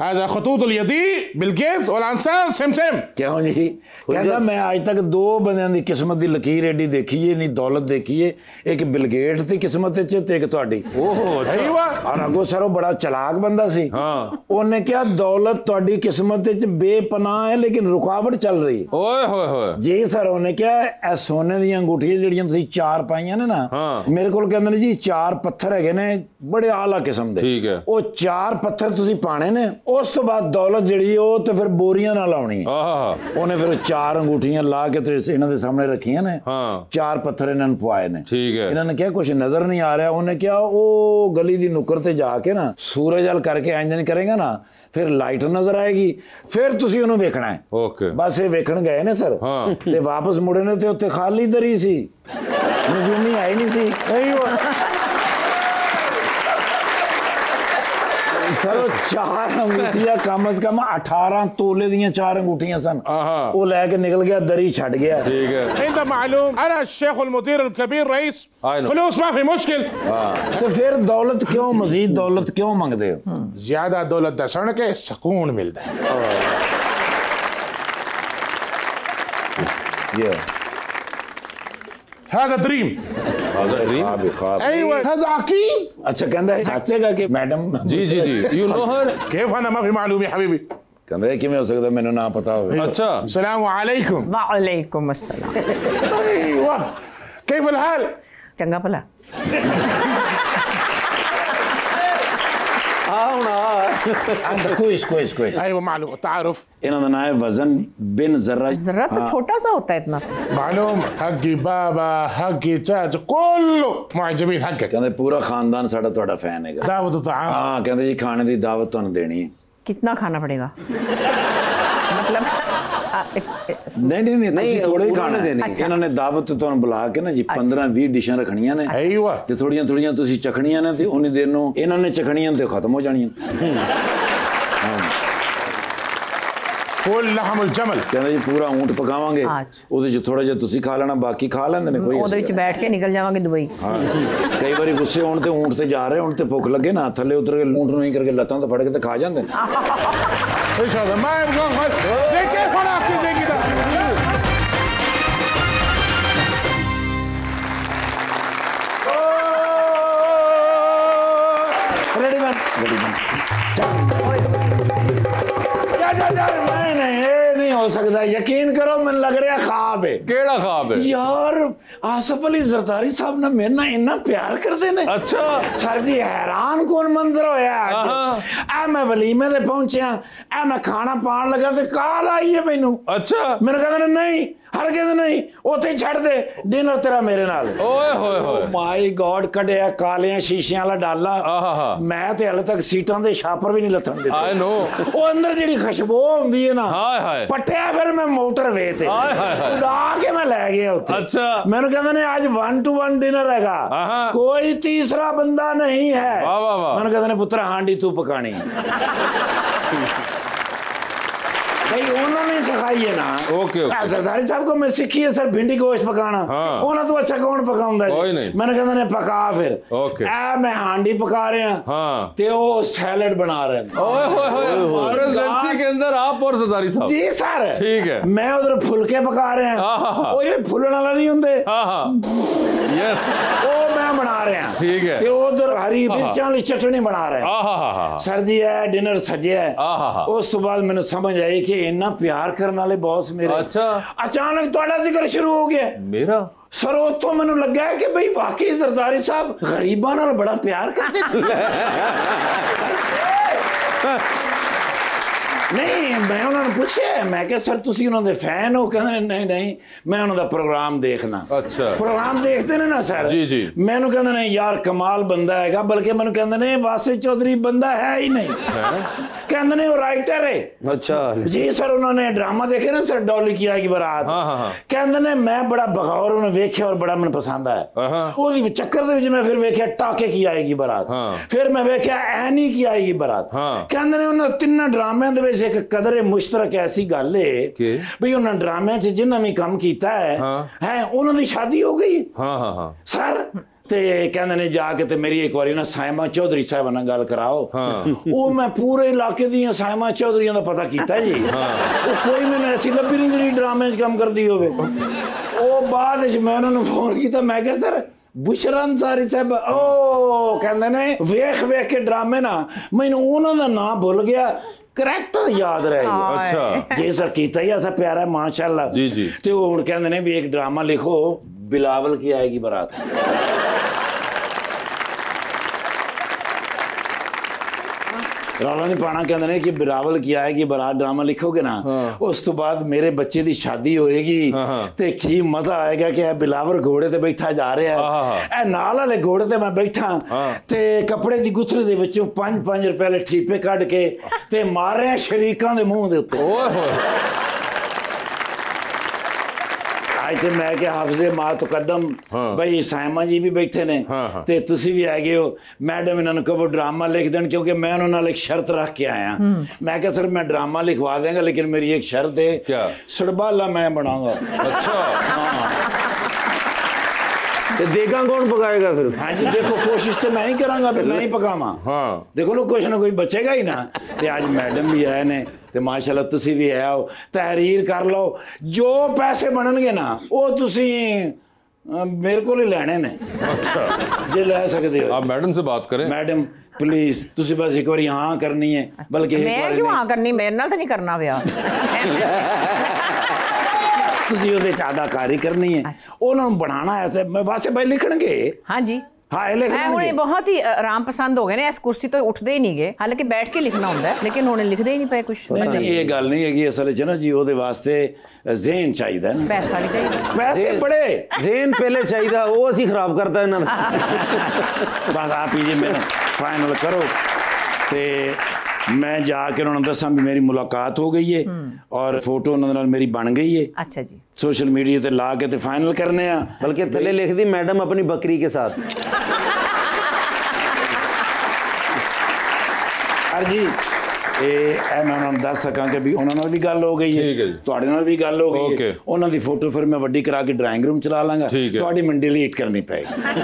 हाजा खतूतुल यदी बिल्किस और आंसर सेम सेम। क्यों जी कहना मैं आज तक दो बंदों की किस्मत की लकीर एडी देखी है नहीं दौलत देखी है, एक बिल गेट की किस्मत एक थोड़ी और अगो सरो बड़ा चलाक बंदा सी। हाँ उन्हें क्या दौलत थोड़ी किस्मत बेपनाह है लेकिन रुकावट चल रही जी सर। उन्हें क्या सोने दी अंगूठियां जड़ियां चार पाइया ने ना मेरे को कहते जी चार पत्थर है ने बड़े आला किस्म के वो चार पत्थर तुम पाने ने उस तो बाद दौलत जड़ी तो फिर बोरियां ना लाउनी उन्हें फिर चार अंगूठियां ला के तो इन्हां दे सामने रखियां ने। हाँ। चार पत्थर इन्होंने पवाए ने इन्होंने क्या कुछ नजर नहीं आ रहा उन्हें क्या वो गली दी नुक्कर ते जाके ना सूरज हल करके इंजन करेगा ना फिर लाइट नजर आएगी फिर तुसी उन्हें वेखना है। ओके बस ये वेखन गए ने सर। हाँ। ते वापस मुड़े ने ते उत्ते खाली दरी सी नजूमी आई नहीं सी सर। चार अंगूठियां कम अज कम 18 तोले दियां चार अंगूठियां सन वो लैके निकल गया दरी छड़ गया। ठीक है इंदा मालूम अरे शेख उल मुदीर अल कबीर रईस फलूस माफी मुश्किल। तो फिर दौलत क्यों मजीद दौलत क्यों मंगदे हो? ज्यादा दौलत दा सण के सुकून मिलदा है। हाजा ड्रीम चंगा भला कितना खाना पड़ेगा? मतलब नहीं दावत बुला के ना जी 15-20 डिशां रखनियां ने थोड़ियां थोड़ियां चखनियां ने उन्नी देर नूं इन्हां ने चखनियां ते खत्म हो जानियां। पूरा ऊंट पकावांगे थोड़ा जिहा तुसीं खा लेना बाकी खा लैंदे ने कोई ओहदे विच बैठ के निकल जावांगे दुबई। हाँ कई बार गुस्से होण ते ऊंट ते जा रहे होण ते भुख लगे ना थल्ले उतर के ऊंट नूं ही करके लत्तां तो फड़ के खा जांदे ने। नहीं हो सकता यकीन करो मैं लग रहा ख्वाब है। केड़ा ख्वाब है? यार आसिफ अली जरदारी साहब ने मेरे ना इन्ना प्यार कर देने। अच्छा सर जी हैरान कौन मंजर होया मैं वलीमे ते पहुंचया मैं खाना पान लगा ते कॉल आई है मैनू। अच्छा मैंने कहना नहीं हर किसी नहीं उथे छड़ दे डिनर तेरा मेरे नाल। ओए होए होए माय गॉड कढया कालियां शीशियां वाला डाला मैं ते हले तक सीटां दे छापर भी नहीं लथन दे। आई नो ओ अंदर जेडी खुशबू हुंदी है ना। हाय हाय पटया फिर मैं मोटरवे ते उड़ा के मैं ले गया उथे। अच्छा मैंने कहंदे ने आज 1-to-1 डिनर हैगा कोई तीसरा बंदा नहीं है। वाह वाह वाह मैंने कहंदे ने पुत्र हांडी तू पकानी उन्होंने सिखाई है ना। ओके ओके सरदारी साहब को मैं सीखी है सर भिंडी गोश्त पकाना। हाँ। उन्होंने तो अच्छा कौन पकाउंदा मैंने कहना पका फिर। ओके मैं हांडी पका रहे हैं। हाँ। ते ओ सैलेड बना रहे हैं। ओए होए होए प्रेसिडेंसी के अंदर आप और सरदारी साहब जी सर। ठीक है मैं उधर फुलके पका रहे हैं ओ ये फुलन वाला नहीं होंदे यस ओ मैं बना रहे हैं। ठीक है ते उधर हरी मिर्च वाली चटनी बना रहे हैं सर जी है डिनर सजे है। उस तो बाद मैंने समझ आई कि इतना प्यार करने वाले बॉस मेरे। अच्छा अचानक थोड़ा जिक्र शुरू हो गया मेरा सर उतो मैंने लगा है कि भाई वाकई सरदारी साहब गरीबा नाल बड़ा प्यार करते नहीं मैं उन्होंने पूछे मैं क्या सर तुसी उन्होंने फैन हो कहने नहीं नहीं मैं उन्होंने प्रोग्राम देखना। अच्छा प्रोग्राम देखते ने ना सर जी जी मैंने कहने नहीं यार कमाल बंदा है बल्कि मैंने कहने नहीं वासिफ चौधरी बंदा है ही नहीं कहने नहीं वो राइटर है। अच्छा जी सर उन्होंने ड्रामा देखे ना सर डॉली की बरात। हाँ। कहते ने मैं बड़ा बगावर उन्हें वेख्या और बड़ा मन पसंद आया वो चक्कर मैं फिर वेख्या टाके की आएगी बरात फिर मैं वेख्या ऐनी की आएगी बरात कहते ने उन्होंने तिना ड्रामे एक कदरे मुश्तरक ऐसी गल है भाई उन्होंने ड्रामे जिन्ना भी काम किया है उन्होंने शादी हो गई। हाँ हाँ हाँ सर ते कहने ने जाके ते मेरी एक बार ना सायमा चौधरी साहब नाल गल कराओ। वो मैं पूरे इलाके दी सायमा चौधरी का पता किया जी। वो कोई मैंने ऐसी लभी नहीं जी ड्रामे काम करती हो। बाद मैं उन्होंने फोन किया, मैं क्या सर बुशरा अंसारी साहब ओ कहते ने वेख वेख के ड्रामे ना मैंने उन्होंने नाम भुल गया, करैक्टर याद रह गया। अच्छा जी सर किया ही ऐसा प्यारा माशाल्लाह जी जी। तो हूँ कहते ने भी एक ड्रामा लिखो बिलावल की आएगी बारात। रौला नहीं पाना कहते हैं कि बिलावल की आएगी बारात ड्रामा लिखोगे ना उस तो बाद मेरे बच्चे की शादी होएगी ते की मजा आएगा कि बिलावर घोड़े ते बैठा जा रहा है, नाल वाले घोड़े ते मैं बैठा ते कपड़े की गुथली दे विचों 5-5 रुपए वाले ठीपे कढ़ के ते मार रहे शरीका दे मुंह दे उत्ते। आज तो मैं क्या हाफिजे माँ तो कदम भाई सायमा जी भी बैठे ने ते तुसी भी आ गए हो मैडम इन्होंने कहो ड्रामा लिख दें, क्योंकि मैं उन्होंने एक शर्त रख के आया। मैं क्या सर मैं ड्रामा लिखवा देंगा लेकिन मेरी एक शर्त है। क्या? सड़बाला मैं बनाऊंगा। अच्छा हाँ। देखा कौन पकाएगा फिर? हाँ जी देखो कोशिश तो मैं ही करांगा, फिर मैं ही पकावा। देखो ना कुछ ना कोई बचेगा ही ना। तो आज मैडम भी आए ने ते माशाल्लाह तुसी भी है आओ तहरीर कर लो, जो पैसे बननगे ना वो तुसी मेरे को ही लैने ने। अच्छा जे लै सकदे हो। आप मैडम से बात करें, मैडम प्लीज तुसी बस एक बार हाँ करनी है। अच्छा, बल्कि मैं क्यों हाँ करनी, मेरे नाल तो नहीं करना व्याह। तुसी ओदे अदाकारी करनी है। अच्छा। उन्होंने बनाना ऐसे मैं वासे भाई लिखणगे। हाँ जी हाँ लिखने बहुत ही आराम पसंद हो गए ने, इस कुर्सी तो उठते ही नहीं गए। हालांकि बैठ के लिखना होता है लेकिन उन्होंने लिखते ही नहीं पाए कुछ। नहीं ये गल नहीं है असल च ना जी ओदे वास्ते ज़हन चाहिए ना, पैसा भी चाहिए। पैसे बड़े ज़हन पहले चाहिए, वो असी खराब करता इन्होंने। बस आप ही जी मेरा फाइनल करो ते मैं जाके उन्होंने दसा भी मेरी मुलाकात हो गई है और फोटो उन्होंने मेरी बन गई है। अच्छा जी सोशल मीडिया ते ला के ते फाइनल करने आ। बल्कि थले लिख दी मैडम अपनी बकरी के साथ। अरे जी ए मैं उन्होंने दस सका कि भी उन्होंने भी गल हो गई है, तुहाडे नाल भी गल हो गई है। उन्हों की फोटो फिर मैं वड्डी करा के ड्राइंग रूम चला लांगा, तुहाडी मैं डिलीट करनी पेगी।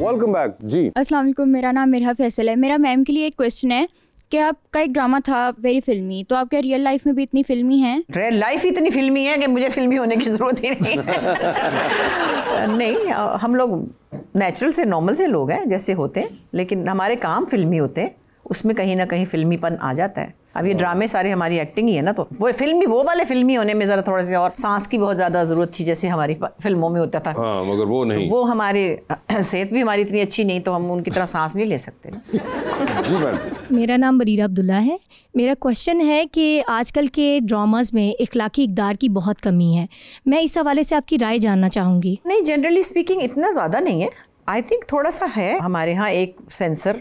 वेलकम बैक जी। अस्सलाम वालेकुम, मेरा नाम मिरहा फैसल है। मेरा मैम के लिए एक क्वेश्चन है कि आपका एक ड्रामा था वेरी फिल्मी, तो आप क्या रियल लाइफ में भी इतनी फिल्मी हैं? रियल लाइफ इतनी फिल्मी है कि मुझे फिल्मी होने की जरूरत ही नहीं है। नहीं हम लोग नेचुरल से नॉर्मल से लोग हैं जैसे होते हैं, लेकिन हमारे काम फिल्मी होते हैं, उसमें कहीं ना कहीं फिल्मीपन आ जाता है। अब ये ड्रामे सारे हमारी एक्टिंग ही है ना, तो वो फिल्मी वो वाले फिल्मी होने में ज़रा थोड़ा सा और सांस की बहुत ज़्यादा ज़रूरत थी जैसे हमारी फिल्मों में होता था। हाँ, मगर वो नहीं, तो वो हमारे सेहत भी हमारी इतनी अच्छी नहीं, तो हम उनकी तरह सांस नहीं ले सकते ना। मेरा नाम बरीरा अब्दुल्ला है। मेरा क्वेश्चन है कि आजकल के ड्रामाज में इखलाकी इकदार की बहुत कमी है, मैं इस हवाले से आपकी राय जानना चाहूँगी। नहीं जनरली स्पीकिंग इतना ज़्यादा नहीं है, आई थिंक थोड़ा सा है हमारे यहाँ एक सेंसर,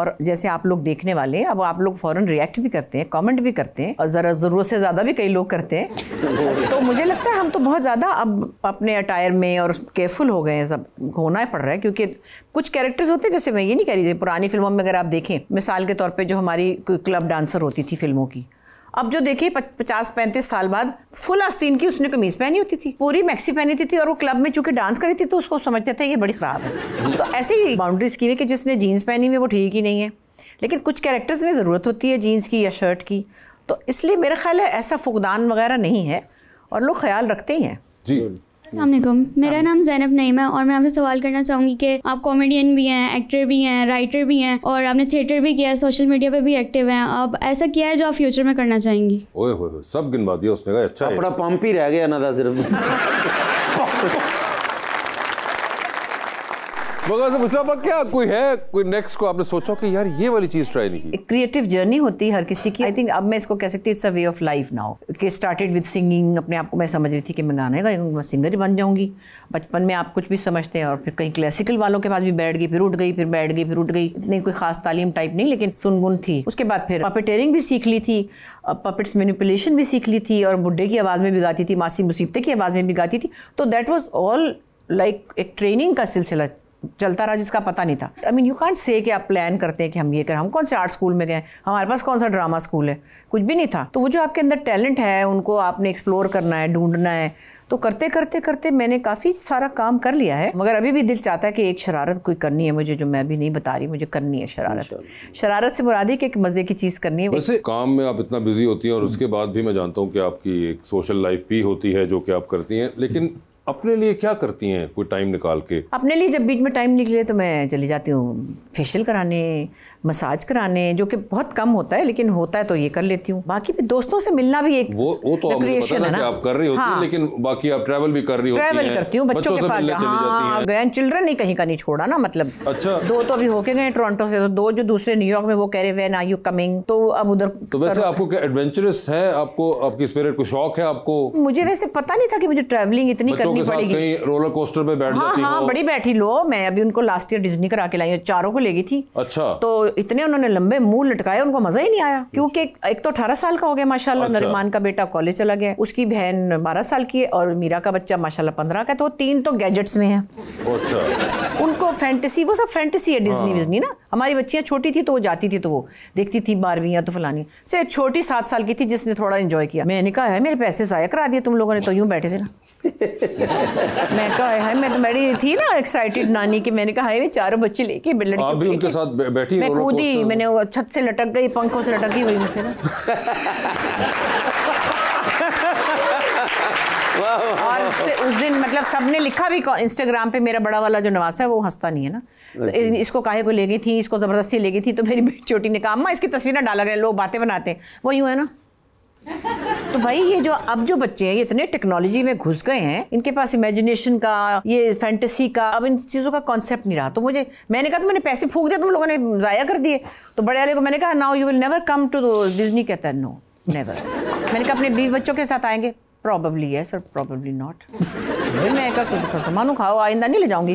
और जैसे आप लोग देखने वाले हैं अब आप लोग फ़ौरन रिएक्ट भी करते हैं, कमेंट भी करते हैं और ज़रा ज़रूरत से ज़्यादा भी कई लोग करते हैं। तो मुझे लगता है हम तो बहुत ज़्यादा अब अपने अटायर में और केयरफुल हो गए हैं, सब होना पड़ रहा है क्योंकि कुछ कैरेक्टर्स होते हैं। जैसे मैं ये नहीं कह रही थी, पुरानी फिल्मों में अगर आप देखें मिसाल के तौर पर जो हमारी क्लब डांसर होती थी फिल्मों की, अब जो देखिए 50-35 साल बाद फुल आस्तीन की उसने कमीज पहनी होती थी, पूरी मैक्सी पहनी थी और वो क्लब में चूंकि डांस करी थी तो उसको समझते थे ये बड़ी ख़राब है। तो ऐसी ही बाउंड्रीज की हुई कि जिसने जीन्स पहनी हुई वो ठीक ही नहीं है, लेकिन कुछ कैरेक्टर्स में ज़रूरत होती है जीन्स की या शर्ट की। तो इसलिए मेरा ख्याल है ऐसा फुकदान वगैरह नहीं है और लोग ख्याल रखते ही हैं जी। अस्सलामुअलैकुम, मेरा नाम ज़ैनब नईम है और मैं आपसे सवाल करना चाहूँगी कि आप कॉमेडियन भी हैं, एक्टर भी हैं, राइटर भी हैं और आपने थिएटर भी किया है, सोशल मीडिया पे भी एक्टिव हैं, आप ऐसा क्या है जो आप फ्यूचर में करना चाहेंगी? ओए होए सब गिनवा दिया उसने कहा। अच्छा अपना पंप ही रह गया ना था सिर्फ। मगर से पूछा क्या कोई है, कोई नेक्स्ट को आपने सोचा कि यार ये वाली चीज़ ट्राई नहीं की? एक क्रिएटिव जर्नी होती है हर किसी की। आई थिंक अब मैं इसको कह सकती हूँ it's a way of life now कि स्टार्टेड विद सिंगिंग। अपने आप को मैं समझ रही थी कि मैं गाने गाऊंगी, मैं सिंगर ही बन जाऊँगी। बचपन में आप कुछ भी समझते हैं और फिर कहीं क्लासिकल वालों के पास भी बैठ गई, फिर उठ गई, फिर बैठ गई, फिर उठ गई। इतनी कोई खास तालीम टाइप नहीं लेकिन सुनगुन थी। उसके बाद फिर पपेटेरिंग भी सीख ली थी, पपेट्स मैनिपुलेशन भी सीख ली थी और बुढ़े की आवाज़ में भी गाती थी, मासी मुसीबतें की आवाज़ में भी गाती थी। तो दैट वॉज ऑल लाइक एक ट्रेनिंग का सिलसिला चलता रहा जिसका पता नहीं था। I mean you can't say कि आप प्लान करते हैं कि हम ये करें, हम कौन से आर्ट स्कूल में गए, हमारे पास कौन सा ड्रामा स्कूल है, कुछ भी नहीं था। तो वो जो आपके अंदर टैलेंट है उनको आपने एक्सप्लोर करना है, ढूंढना है। तो करते करते करते मैंने काफ़ी सारा काम कर लिया है, मगर अभी भी दिल चाहता है कि एक शरारत कोई करनी है मुझे, जो मैं अभी नहीं बता रही, मुझे करनी है शरारत। शरारत से मुराद है कि एक मज़े की चीज़ करनी है। वैसे काम में आप इतना बिजी होती हैं और उसके बाद भी मैं जानता हूँ कि आपकी एक सोशल लाइफ भी होती है जो कि आप करती हैं, लेकिन अपने लिए क्या करती हैं कोई टाइम निकाल के? अपने लिए जब बीच में टाइम निकले तो मैं चली जाती हूँ फेशियल कराने, मसाज कराने, जो कि बहुत कम होता है, लेकिन होता है तो ये कर लेती हूँ। बाकी भी दोस्तों से मिलना भी एक वो तो रिक्रिएशन है ना, आप कर रही होती हैं, लेकिन बाकी आप ट्रैवल भी कर रही होती हैं। ट्रैवल करती हूँ बच्चों के पास, हाँ, ग्रैंड चिल्ड्रन नहीं कहीं का नहीं छोड़ा ना, मतलब अच्छा दो तो अभी होके गए टोरंटो से, तो दो जो दूसरे न्यूयॉर्क में वो कह रहे व्हेन आर यू कमिंग, तो अब उधर। तो वैसे आपको एडवेंचरस है, आपको आपकी स्पिरिट को शौक है आपको? मुझे वैसे पता नहीं था कि मुझे ट्रैवलिंग इतनी करनी पड़ेगी। रोलर कोस्टर पे बैठ जाती हो? बड़ी बैठी लो, मैं अभी उनको लास्ट ईयर डिज्नी करा के लाई, चारों को ले गई थी। अच्छा। तो इतने उन्होंने लंबे मुंह लटकाए, उनको मजा ही नहीं आया, क्योंकि एक तो 18 साल का हो गया माशाल्लाह। अच्छा। नरिमान का बेटा कॉलेज चला गया, उसकी बहन 12 साल की है, और मीरा का बच्चा माशाल्लाह 15 का है, तो तीन तो गैजेट्स में है। अच्छा। उनको फैंटेसी, वो सब फैंटेसी है, डिज्नी विज्नी ना। हमारी बच्चियाँ छोटी थी तो वो जाती थी, तो वो देखती थी बारहवीं तो फलानी। सो एक छोटी 7 साल की थी जिसने थोड़ा इंजॉय किया। मैंने कहा है मेरे पैसे ज़ाया करा दिए तुम लोगों ने, तो यूँ बैठे थे ना। मैं कहा है, मैं तो बड़ी थी ना एक्साइटेड नानी की, मैंने कहा है चारों बच्चे लेके भी उनके साथ बैठी, मैं कूदी, मैंने छत से लटक गई, पंखों से लटकी हुई मुझे ना। और उस दिन मतलब सबने लिखा भी, इंस्टाग्राम पे मेरा बड़ा वाला जो नवासा है वो हंसता नहीं है ना। तो इसको काहे को ले गई थी, इसको जबरदस्ती ले गई थी। तो मेरी बेटी छोटी ने कहा अम्मा इसकी तस्वीरें डाला गया, लोग बातें बनाते हैं, वो यूँ है ना। तो भाई ये जो अब जो बच्चे हैं ये इतने टेक्नोलॉजी में घुस गए हैं, इनके पास इमेजिनेशन का, ये फैंटेसी का, अब इन चीज़ों का कॉन्सेप्ट नहीं रहा। तो मुझे, मैंने कहा तो मैंने पैसे फूंक दिए, तुम लोगों ने ज़ाया कर दिए। तो बड़े वाले को मैंने कहा now you will never come to Disney, कहता है नो नेवर। मैंने कहा अपने 20 बच्चों के साथ आएंगे, प्रॉबेबली यस और प्रॉबेबली नॉट। मैं कहा सामान खाओ, आइंदा नहीं ले जाऊँगी।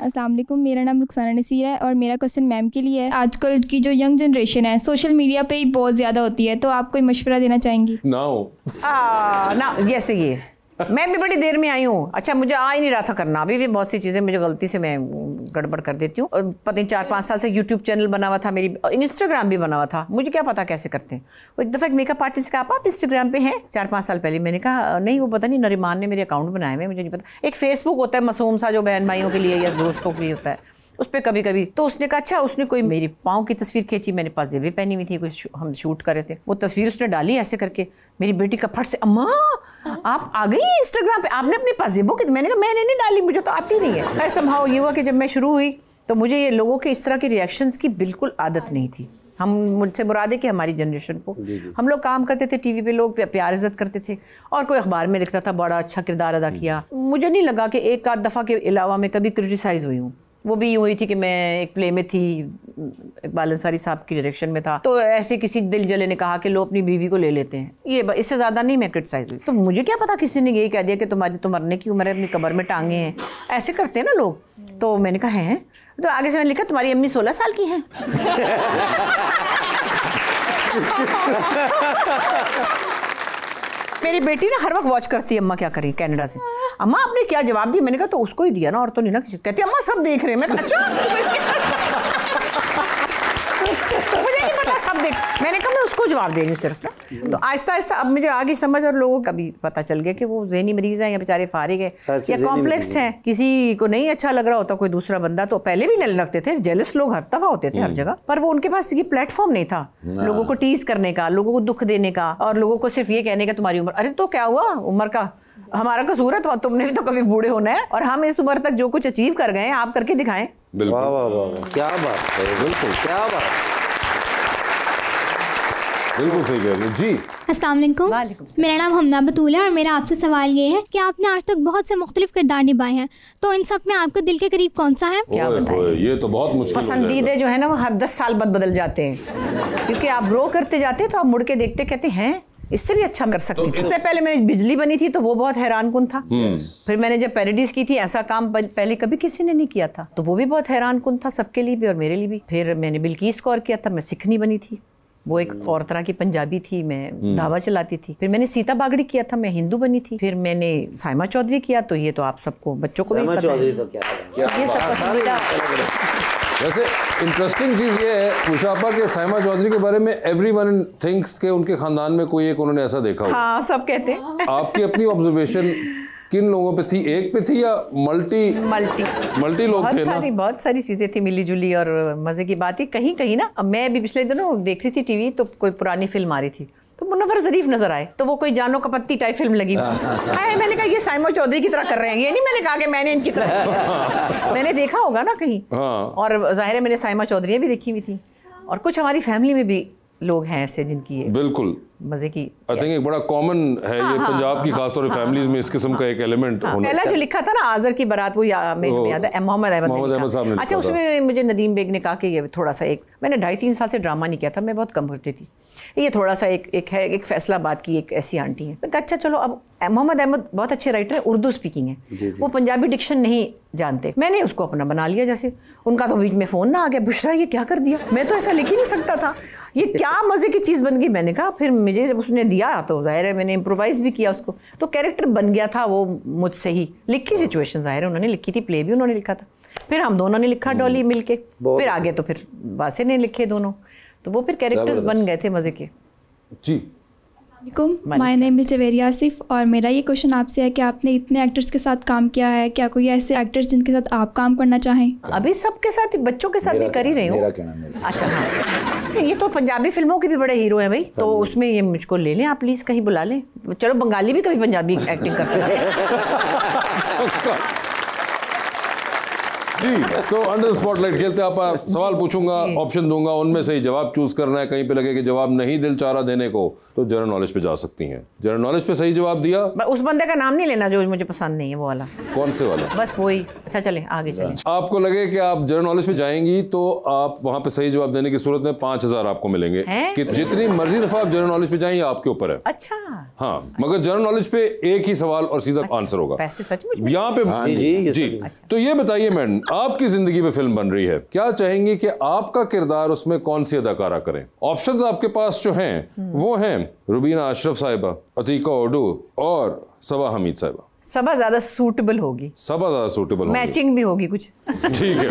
अस्सलाम वालेकुम, मेरा नाम रुखसाना नसीर है और मेरा क्वेश्चन मैम के लिए है। आजकल की जो यंग जनरेशन है सोशल मीडिया पे ही बहुत ज़्यादा होती है, तो आप कोई मशवरा देना चाहेंगी? ना ना, जैसे ये मैं भी बड़ी देर में आई हूँ। अच्छा, मुझे आ ही नहीं रहा था करना, अभी भी बहुत सी चीज़ें मुझे गलती से मैं गड़बड़ कर देती हूँ। और पता नहीं 4-5 साल से यूट्यूब चैनल बना हुआ था, मेरी इंस्टाग्राम भी बना हुआ था, मुझे क्या पता कैसे करते हैं। वो एक दफ़ा एक मेकअप आर्टिस्ट का, आप इंस्टाग्राम पे हैं 4-5 साल पहले? मैंने कहा नहीं, वो पता नहीं नरिमान ने मेरे अकाउंट बनाए हुए, मुझे नहीं पता। एक फेसबुक होता है मासूम सा जो बहन भाइयों के लिए या दोस्तों के लिए होता है, उस पर कभी कभी। तो उसने कहा अच्छा, उसने कोई मेरी पाँव की तस्वीर खींची, मैंने पाजेबी पहनी हुई थी, कोई हम शूट कर रहे थे, वो तस्वीर उसने डाली ऐसे करके। मेरी बेटी का फट से अम्मा आप आ गई इंस्टाग्राम पे, आपने अपनी पाजेबों की? मैंने कहा मैंने नहीं डाली, मुझे तो आती नहीं है। ऐसा संभाव ये हुआ कि जब मैं शुरू हुई तो मुझे ये लोगों के इस तरह के रिएक्शंस की बिल्कुल आदत नहीं थी। हम, मुझसे मुराद है कि हमारी जनरेशन को, हम लोग काम करते थे टीवी पे, लोग प्यार इज्जत करते थे, और कोई अखबार में लिखता था बड़ा अच्छा किरदार अदा किया। मुझे नहीं लगा कि एक आध दफ़ा के अलावा मैं कभी क्रिटिसाइज़ हुई हूँ। वो भी हुई थी कि मैं एक प्ले में थी, इकबाल अंसारी साहब की डायरेक्शन में था, तो ऐसे किसी दिल जले ने कहा कि लो अपनी बीवी को ले लेते हैं, ये इससे ज़्यादा नहीं मैं क्रिटिसाइज हुई। तो मुझे क्या पता किसी ने यही कह दिया कि तुम्हारी तो मरने की उम्र है, अपनी कमर में टांगे हैं, ऐसे करते हैं ना लोग। तो मैंने कहा हैं, तो आगे से मैंने लिखा तुम्हारी अम्मी 16 साल की हैं। मेरी बेटी ना हर वक्त वॉच करती है, अम्मा क्या करें कनाडा से, अम्मा आपने क्या जवाब दिया? मैंने कहा तो उसको ही दिया ना, और तो नहीं ना किसी, कहती अम्मा सब देख रहे हैं। मैं अच्छा मुझे नहीं पता सब देख, मैंने कहा मैं उसको जवाब दे रही हूँ सिर्फ ना। तो आहिस्ता आहिस्ता अब मुझे आगे समझ, और लोगों का भी पता चल गया कि वो जहनी मरीज़ हैं या बेचारे फारिग हैं या कॉम्प्लेक्स हैं। किसी को नहीं अच्छा लग रहा होता कोई दूसरा बंदा, तो पहले भी नहीं लगते थे, जेलस लोग हर दफ़ा होते थे हर जगह, पर वो उनके पास ये प्लेटफॉर्म नहीं था लोगों को टीज करने का, लोगों को दुख देने का, और लोगों को सिर्फ ये कहने का तुम्हारी उम्र। अरे तो क्या हुआ, उम्र का हमारा कसूर है, तो तुमने भी तो कभी बूढ़े होना है, और हम इस उम्र तक जो कुछ अचीव कर गए हैं आप करके दिखाएं। वाह वाह वाह, क्या बात है, बिल्कुल क्या बात, बिल्कुल सही कह रही है जी। अस्सलाम वालेकुम, मेरा नाम हमना बतूल है और मेरा आपसे सवाल ये है कि आपने आज तक बहुत से मुख्तलिफ किरदार निभाए हैं, तो इन सब में आपके दिल के करीब कौन सा है? क्या बताएं, ये तो बहुत मुश्किल। पसंदीदा जो है ना वो हर 10 साल बाद बदल जाते हैं, क्योंकि आप ग्रो करते जाते हैं, तो आप मुड़ के देखते कहते हैं इससे भी अच्छा कर सकती थी। इससे पहले मैंने बिजली बनी थी तो वो बहुत हैरान कुन था। फिर मैंने जब पैरोडीज की थी, ऐसा काम पहले कभी किसी ने नहीं किया था, तो वो भी बहुत हैरान कुन था सबके लिए भी और मेरे लिए भी। फिर मैंने बिल्किस कौर किया था, मैं सिखनी बनी थी, वो एक और तरह की पंजाबी थी, मैं धावा चलाती थी। फिर मैंने सीता बागड़ी किया था, मैं हिंदू बनी थी। फिर मैंने साइमा चौधरी किया, तो ये तो आप सबको बच्चों को भी पता है। तो ये सब पसंदीदा। वैसे इंटरेस्टिंग चीज़ ये है उषापा के साइमा चौधरी के बारे में एवरीवन थिंक्स के उनके खानदान में कोई एक उन्होंने ऐसा देखा। हाँ, सब कहते हैं। आपकी अपनी ऑब्जर्वेशन किन लोगों पे थी, एक पे थी या मल्टी लोग थे? बहुत सारी चीज़ें थी मिली जुली। और मज़े की बात है कहीं कहीं ना, मैं भी पिछले दिनों देख रही थी टीवी, तो कोई पुरानी फिल्म आ रही थी तो मुनव्वर शरीफ नजर आए, तो वो कोई जानो का पत्ती टाइप फिल्म लगी। मैंने कहा ये साइमा चौधरी की तरह कर रहे हैं, ये नहीं मैंने कहा कि मैंने इनकी तरह मैंने देखा होगा ना कहीं। और जाहिर है मैंने साइमा चौधरी भी देखी हुई थी, और कुछ हमारी फैमिली में भी लोग हैं ऐसे जिनकी बिल्कुल मजे की। आई थिंक एक बड़ा कॉमन है ये पंजाब की खासतौर पे फैमिलीज में इस किस्म का एक एलिमेंट होना। पहला जो लिखा था ना काजर की बारात, वो याद है मोहम्मद अहमद साहब ने। अच्छा, उसमें मुझे नदीम बेग ने कहा कि ये थोड़ा सा एक, मैंने 2.5-3 साल से ड्रामा नहीं किया था, मैं बहुत कम करती थी। ये थोड़ा सा एक फैसलाबाद की एक ऐसी आंटी है। मैंने कहा अच्छा चलो, अब मोहम्मद अहमद बहुत अच्छे राइटर हैं, उर्दू स्पीकिंग है, वो पंजाबी डिक्शन नहीं जानते। मैंने उसको अपना बना लिया जैसे उनका। तो बीच में फ़ोन ना आ गया, बुशरा ये क्या कर दिया, मैं तो ऐसा लिख ही नहीं सकता था, ये क्या मज़े की चीज़ बन गई। मैंने कहा, फिर मुझे जब उसने दिया तो ज़ाहिर है मैंने इम्प्रोवाइज़ भी किया उसको, तो कैरेक्टर बन गया था वो मुझसे ही लिखी सिचुएशन। ज़ाहिर है उन्होंने लिखी थी, प्ले भी उन्होंने लिखा था, फिर हम दोनों ने लिखा डॉली मिल के, फिर आगे तो फिर वासे ने लिखे दोनों, तो वो फिर कैरेक्टर्स बन गए थे मज़े के। जी my name is Javeria Asif, और मेरा ये क्वेश्चन आपसे है कि आपने इतने एक्टर्स के साथ काम किया है, क्या कोई ऐसे एक्टर्स जिनके साथ आप काम करना चाहें? अभी सबके साथ, बच्चों के साथ भी कर ही रही हूँ। अच्छा हाँ, ये तो पंजाबी फिल्मों के भी बड़े हीरो हैं भाई, तो उसमें ये मुझको ले लें आप प्लीज़, कहीं बुला लें। चलो बंगाली भी कभी पंजाबी एक्टिंग कर सकते हैं। जी तो अंडर स्पॉटलाइट खेलते हैं। आप सवाल पूछूंगा, ऑप्शन दूंगा, उनमें से ही जवाब चूज करना है। कहीं पे लगे कि जवाब नहीं दिल चाह रहा देने को, तो जनरल नॉलेज पे जा सकती हैं। जनरल नॉलेज पे सही जवाब दिया, उस बंदे का नाम नहीं लेना जो मुझे पसंद नहीं है, वो वाला। कौन से वाला? बस वही। अच्छा चले आगे चले। आपको लगे कि आप जनरल नॉलेज पे जाएंगी तो आप वहाँ पे सही जवाब देने की सूरत में 5,000 आपको मिलेंगे। जितनी मर्जी दफा आप जनरल नॉलेज पे जाएंगे, आपके ऊपर है। अच्छा हाँ, मगर जनरल नॉलेज पे एक ही सवाल और सीधा आंसर होगा। यहाँ पे जी, तो ये बताइए मैडम, आपकी जिंदगी पे फिल्म बन रही है, क्या चाहेंगी कि आपका किरदार उसमें कौन सी अदाकारा करें? ऑप्शंस आपके पास जो हैं वो हैं रुबीना अशरफ साहिबा, अतीका ओडो और सबा हमीद साहिबा। सबा ज्यादा सूटेबल होगी, मैचिंग भी होगी कुछ। ठीक है,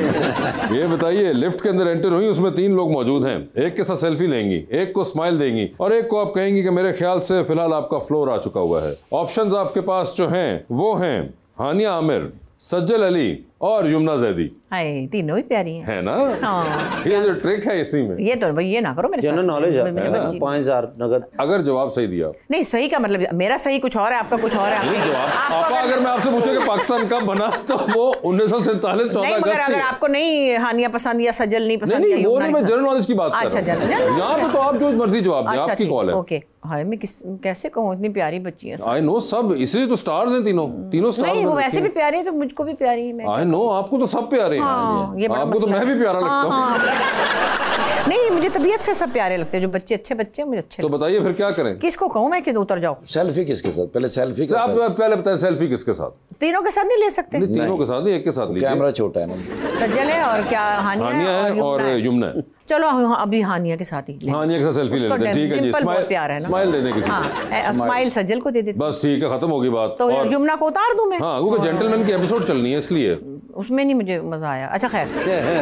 ये बताइए लिफ्ट के अंदर एंटर हुई, उसमें 3 लोग मौजूद हैं, एक के साथ सेल्फी लेंगी, एक को स्माइल देंगी और एक को आप कहेंगी कि मेरे ख्याल से फिलहाल आपका फ्लोर आ चुका हुआ है। ऑप्शंस आपके पास जो हैं वो हैं हानिया आमिर, सज्जल अली और युमना जैदी। हाय, तीनों ही प्यारी हैं, है ना? हाँ। ये जो ट्रिक है इसी में, ये तो भाई ये ना करो मेरे साथ। जनरल नॉलेज है ना, 5000 नगद। अगर जवाब सही दिया, नहीं सही का मतलब मेरा सही कुछ और है, आपका कुछ और है। आपका अगर मैं आपसे पूछूं कि पाकिस्तान कब बना, तो वो 1947 14 अगस्त। अगर आपको नहीं हानिया पसंद या सजल नहीं पसंद, वो नहीं, मैं जनरल नॉलेज की बात कर रहा हूं। यहाँ पे तो आप जो मर्जी जवाब दें, आपकी कॉल है। ओके हाय, मैं कैसे कहूँ, इतनी प्यारी बच्ची है। आई नो, सब इसलिए तो स्टार्स हैं तीनों स्टार्स। वो वैसे भी प्यारे हैं, तो मुझको भी प्यारी है। आई नो, आपको तो सब प्यारे हैं। आपको तो मैं भी प्यारा लगता हूँ। नहीं, मुझे तबीयत से सब प्यारे लगते हैं, जो बच्चे अच्छे बच्चे हैं मुझे अच्छे। तो बताइए फिर क्या करें, किसको कहूँ मैं कि उतर जाओ? सेल्फी किसके साथ? पहले सेल्फी आप पहले बताएं, सेल्फी किसके साथ? तीनों के साथ नहीं ले सकते? तीनों के साथ नहीं, एक के साथ। कैमरा छोटा है, सज्जल है और क्या हानिया है और यमुना। चलो अभी हानिया के साथ ही सेल्फी ले लेते हैं। ठीक है जी, स्माइल दे दें किसी को। स्माइल सज्जल को दे देते हैं, बस ठीक है, खत्म होगी बात। तो यमुना को उतार दूं मैं? हां, क्योंकि जेंटलमैन की एपिसोड चलनी है इसलिए। उसमें नहीं मुझे मजा आया। अच्छा खैर,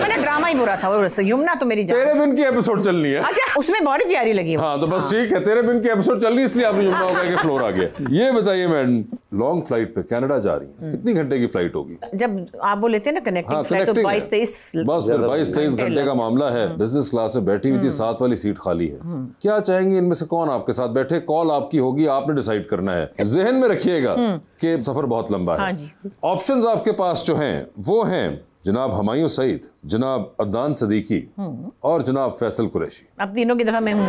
मैंने ड्रामा ही बुरा था। यमुना तो मेरी जान, तेरे बिन की एपिसोड चलनी है। अच्छा, उसमें बहुत प्यारी लगी। हाँ तो बस ठीक है, तेरे बिन की एपिसोड चलनी इसलिए आपने यमुना को कहा कि फ्लोर आ गया। ये बताइए मैडम, लॉन्ग फ्लाइट पे कनाडा जा रही है, कितनी घंटे की फ्लाइट होगी? जब आप वो लेते हैं ना कनेक्टिंग फ्लाइट, तो 22-23। बस 22-23 घंटे का मामला है। बिजनेस क्लास में बैठी हुई थी, 7 वाली सीट खाली है। क्या चाहेंगे इनमें से कौन आपके साथ बैठे? कॉल आपकी होगी, आपने डिसाइड करना है। ज़हन में रखिएगा कि सफर बहुत लंबा है। ऑप्शंस आपके पास जो हैं वो हैं जनाब हमायूं सईद, जनाब अदनान सदीकी और जनाब फैसल कुरैशी। अब तीनों की दफा मैं हूँ,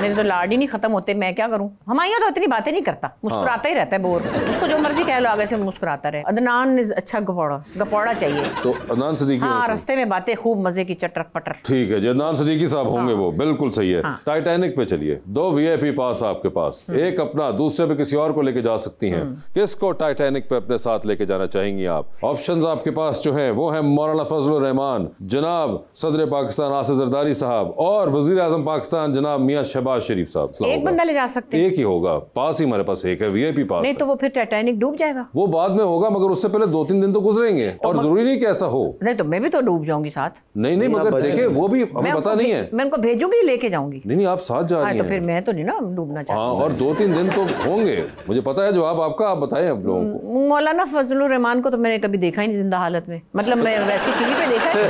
मेरे तो लाड ही नहीं खत्म होते, मैं क्या करूँ? हमायूं तो इतनी बातें नहीं करता, मुस्कुराता ही रहता है, बोर उसको जो मर्जी कह लो आगे से मुस्कुराता रहे। अदनान अच्छा गपौड़ा चाहिए, तो अदनान सदीकी। हाँ, रास्ते में बातें खूब मजे की, चटरक पटर। ठीक है जी, अदनान सदीकी साहब होंगे वो, बिल्कुल सही है। टाइटैनिक पे चलिए, 2 VIP पास आपके पास, एक अपना, दूसरे पे किसी और को लेके जा सकती है। किसको टाइटैनिक पे अपने साथ लेके जाना चाहेंगी आप? ऑप्शन आपके पास जो है वो है मौलाना फजलुर रहमान, जनाब सदर पाकिस्तान आसिफ जरदारी साहब और वजीर आजम पाकिस्तान जनाब मियाँ शहबाज शरीफ साहब। एक बंदा ले जा सकते हैं, एक ही होगा, पास ही हमारे पास एक है, वीआईपी पास। नहीं तो वो फिर टाइटैनिक डूब जाएगा। वो बाद में होगा मगर उससे पहले 2-3 दिन तो गुजरेंगे और जरूरी नहीं कि ऐसा हो। नहीं तो मैं भी तो डूब जाऊंगी साथ। नहीं नहीं मगर देखिए वो भी हमें पता नहीं है, मैं उनको भेजूंगी लेके जाऊंगी। नहीं आप साथ जा रही हैं तो फिर मैं तो नहीं ना डूबना चाहती। और 2-3 दिन तो होंगे, मुझे पता है जवाब आपका, आप बताएं आप लोगों को। मौलाना फजलुर रहमान को तो मैंने कभी देखा ही नहीं जिंदा हालत में, मतलब मैं वैसे टीवी पे देखा है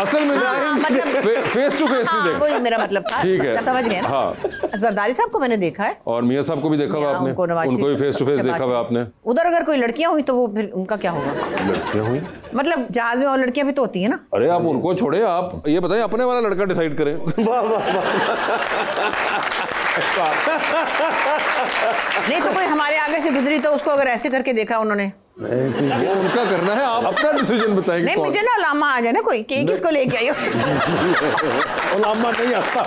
असल में फेस टू फेस नहीं देखा, वही मेरा मतलब था। ठीक है समझ गए ना। जरदारी साहब को मैंने देखा है और मियां साहब को भी देखा हुआ आपने, उनको भी फेस टू फेस देखा हुआ आपने। उधर अगर कोई लड़कियां हुई तो वो फिर उनका क्या होगा? लड़कियां हुई मतलब जहाज में और लड़कियां भी तो होती है ना। अरे आप उनको छोड़े, आप ये बताइए अपने वाला लड़का डिसाइड करें। नहीं तो कोई हमारे आगे से गुजरी तो उसको अगर ऐसे करके देखा उन्होंने, वो उनका करना है, आप अपना डिसीजन बताएंगे। नहीं मुझे ना लामा आ जाए ना कोई कि किसको लेके आई हो। लामा नहीं आता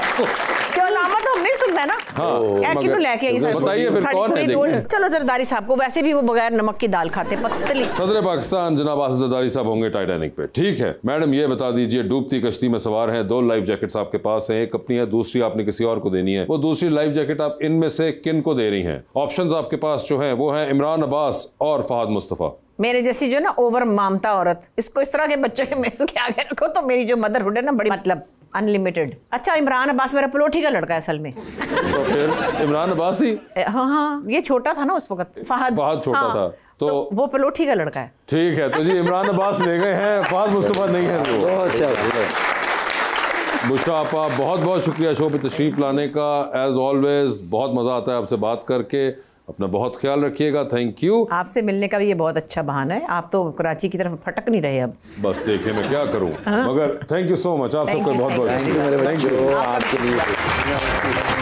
क्यों? लामा तो हमने सुनना है ना। हाँ, किसको लेके आई सर बताइए फिर कौन है। चलो जरदारी साहब को, वैसे भी वो बगैर नमक की दाल खाते पतली। सदर पाकिस्तान जनाब आसिफ जरदारी साहब होंगे टाइटैनिक पे। ठीक है मैडम ये बता दीजिए, डूबती कश्ती में सवार हैं, 2 लाइफ जैकेट आपके पास है, एक अपनी है, दूसरी आपने किसी और को देनी है। वो दूसरी लाइफ जैकेट आप इनमें से किन को दे रही हैं? ऑप्शंस आपके पास जो हैं वो हैं इमरान अब्बास और फहद मुस्तफा। मेरे जैसी जो ना ओवर मामता औरत, इसको इस तरह के बच्चे के मेरे क्या रखो तो मेरी जो मदरहुड है ना बड़ी मतलब अनलिमिटेड। अच्छा इमरान अब्बास मेरा पलोठी का लड़का है असल में। तो फिर इमरान अब्बास ही। हाँ हाँ ये छोटा था ना उस वक्त, फहद छोटा हाँ, था तो वो पलोठी का लड़का है। ठीक है तो जी इमरान अब्बास ले गए हैं, फहद मुस्तफा नहीं है। बुशरा आपा बहुत बहुत शुक्रिया शो पे तशरीफ लाने का, एज ऑलवेज बहुत मज़ा आता है आपसे बात करके। अपना बहुत ख्याल रखिएगा, थैंक यू। आपसे मिलने का भी ये बहुत अच्छा बहाना है, आप तो कराची की तरफ फटक नहीं रहे अब। बस देखिए मैं क्या करूं मगर थैंक यू सो मच, आप सबका बहुत बहुत थैंक यू।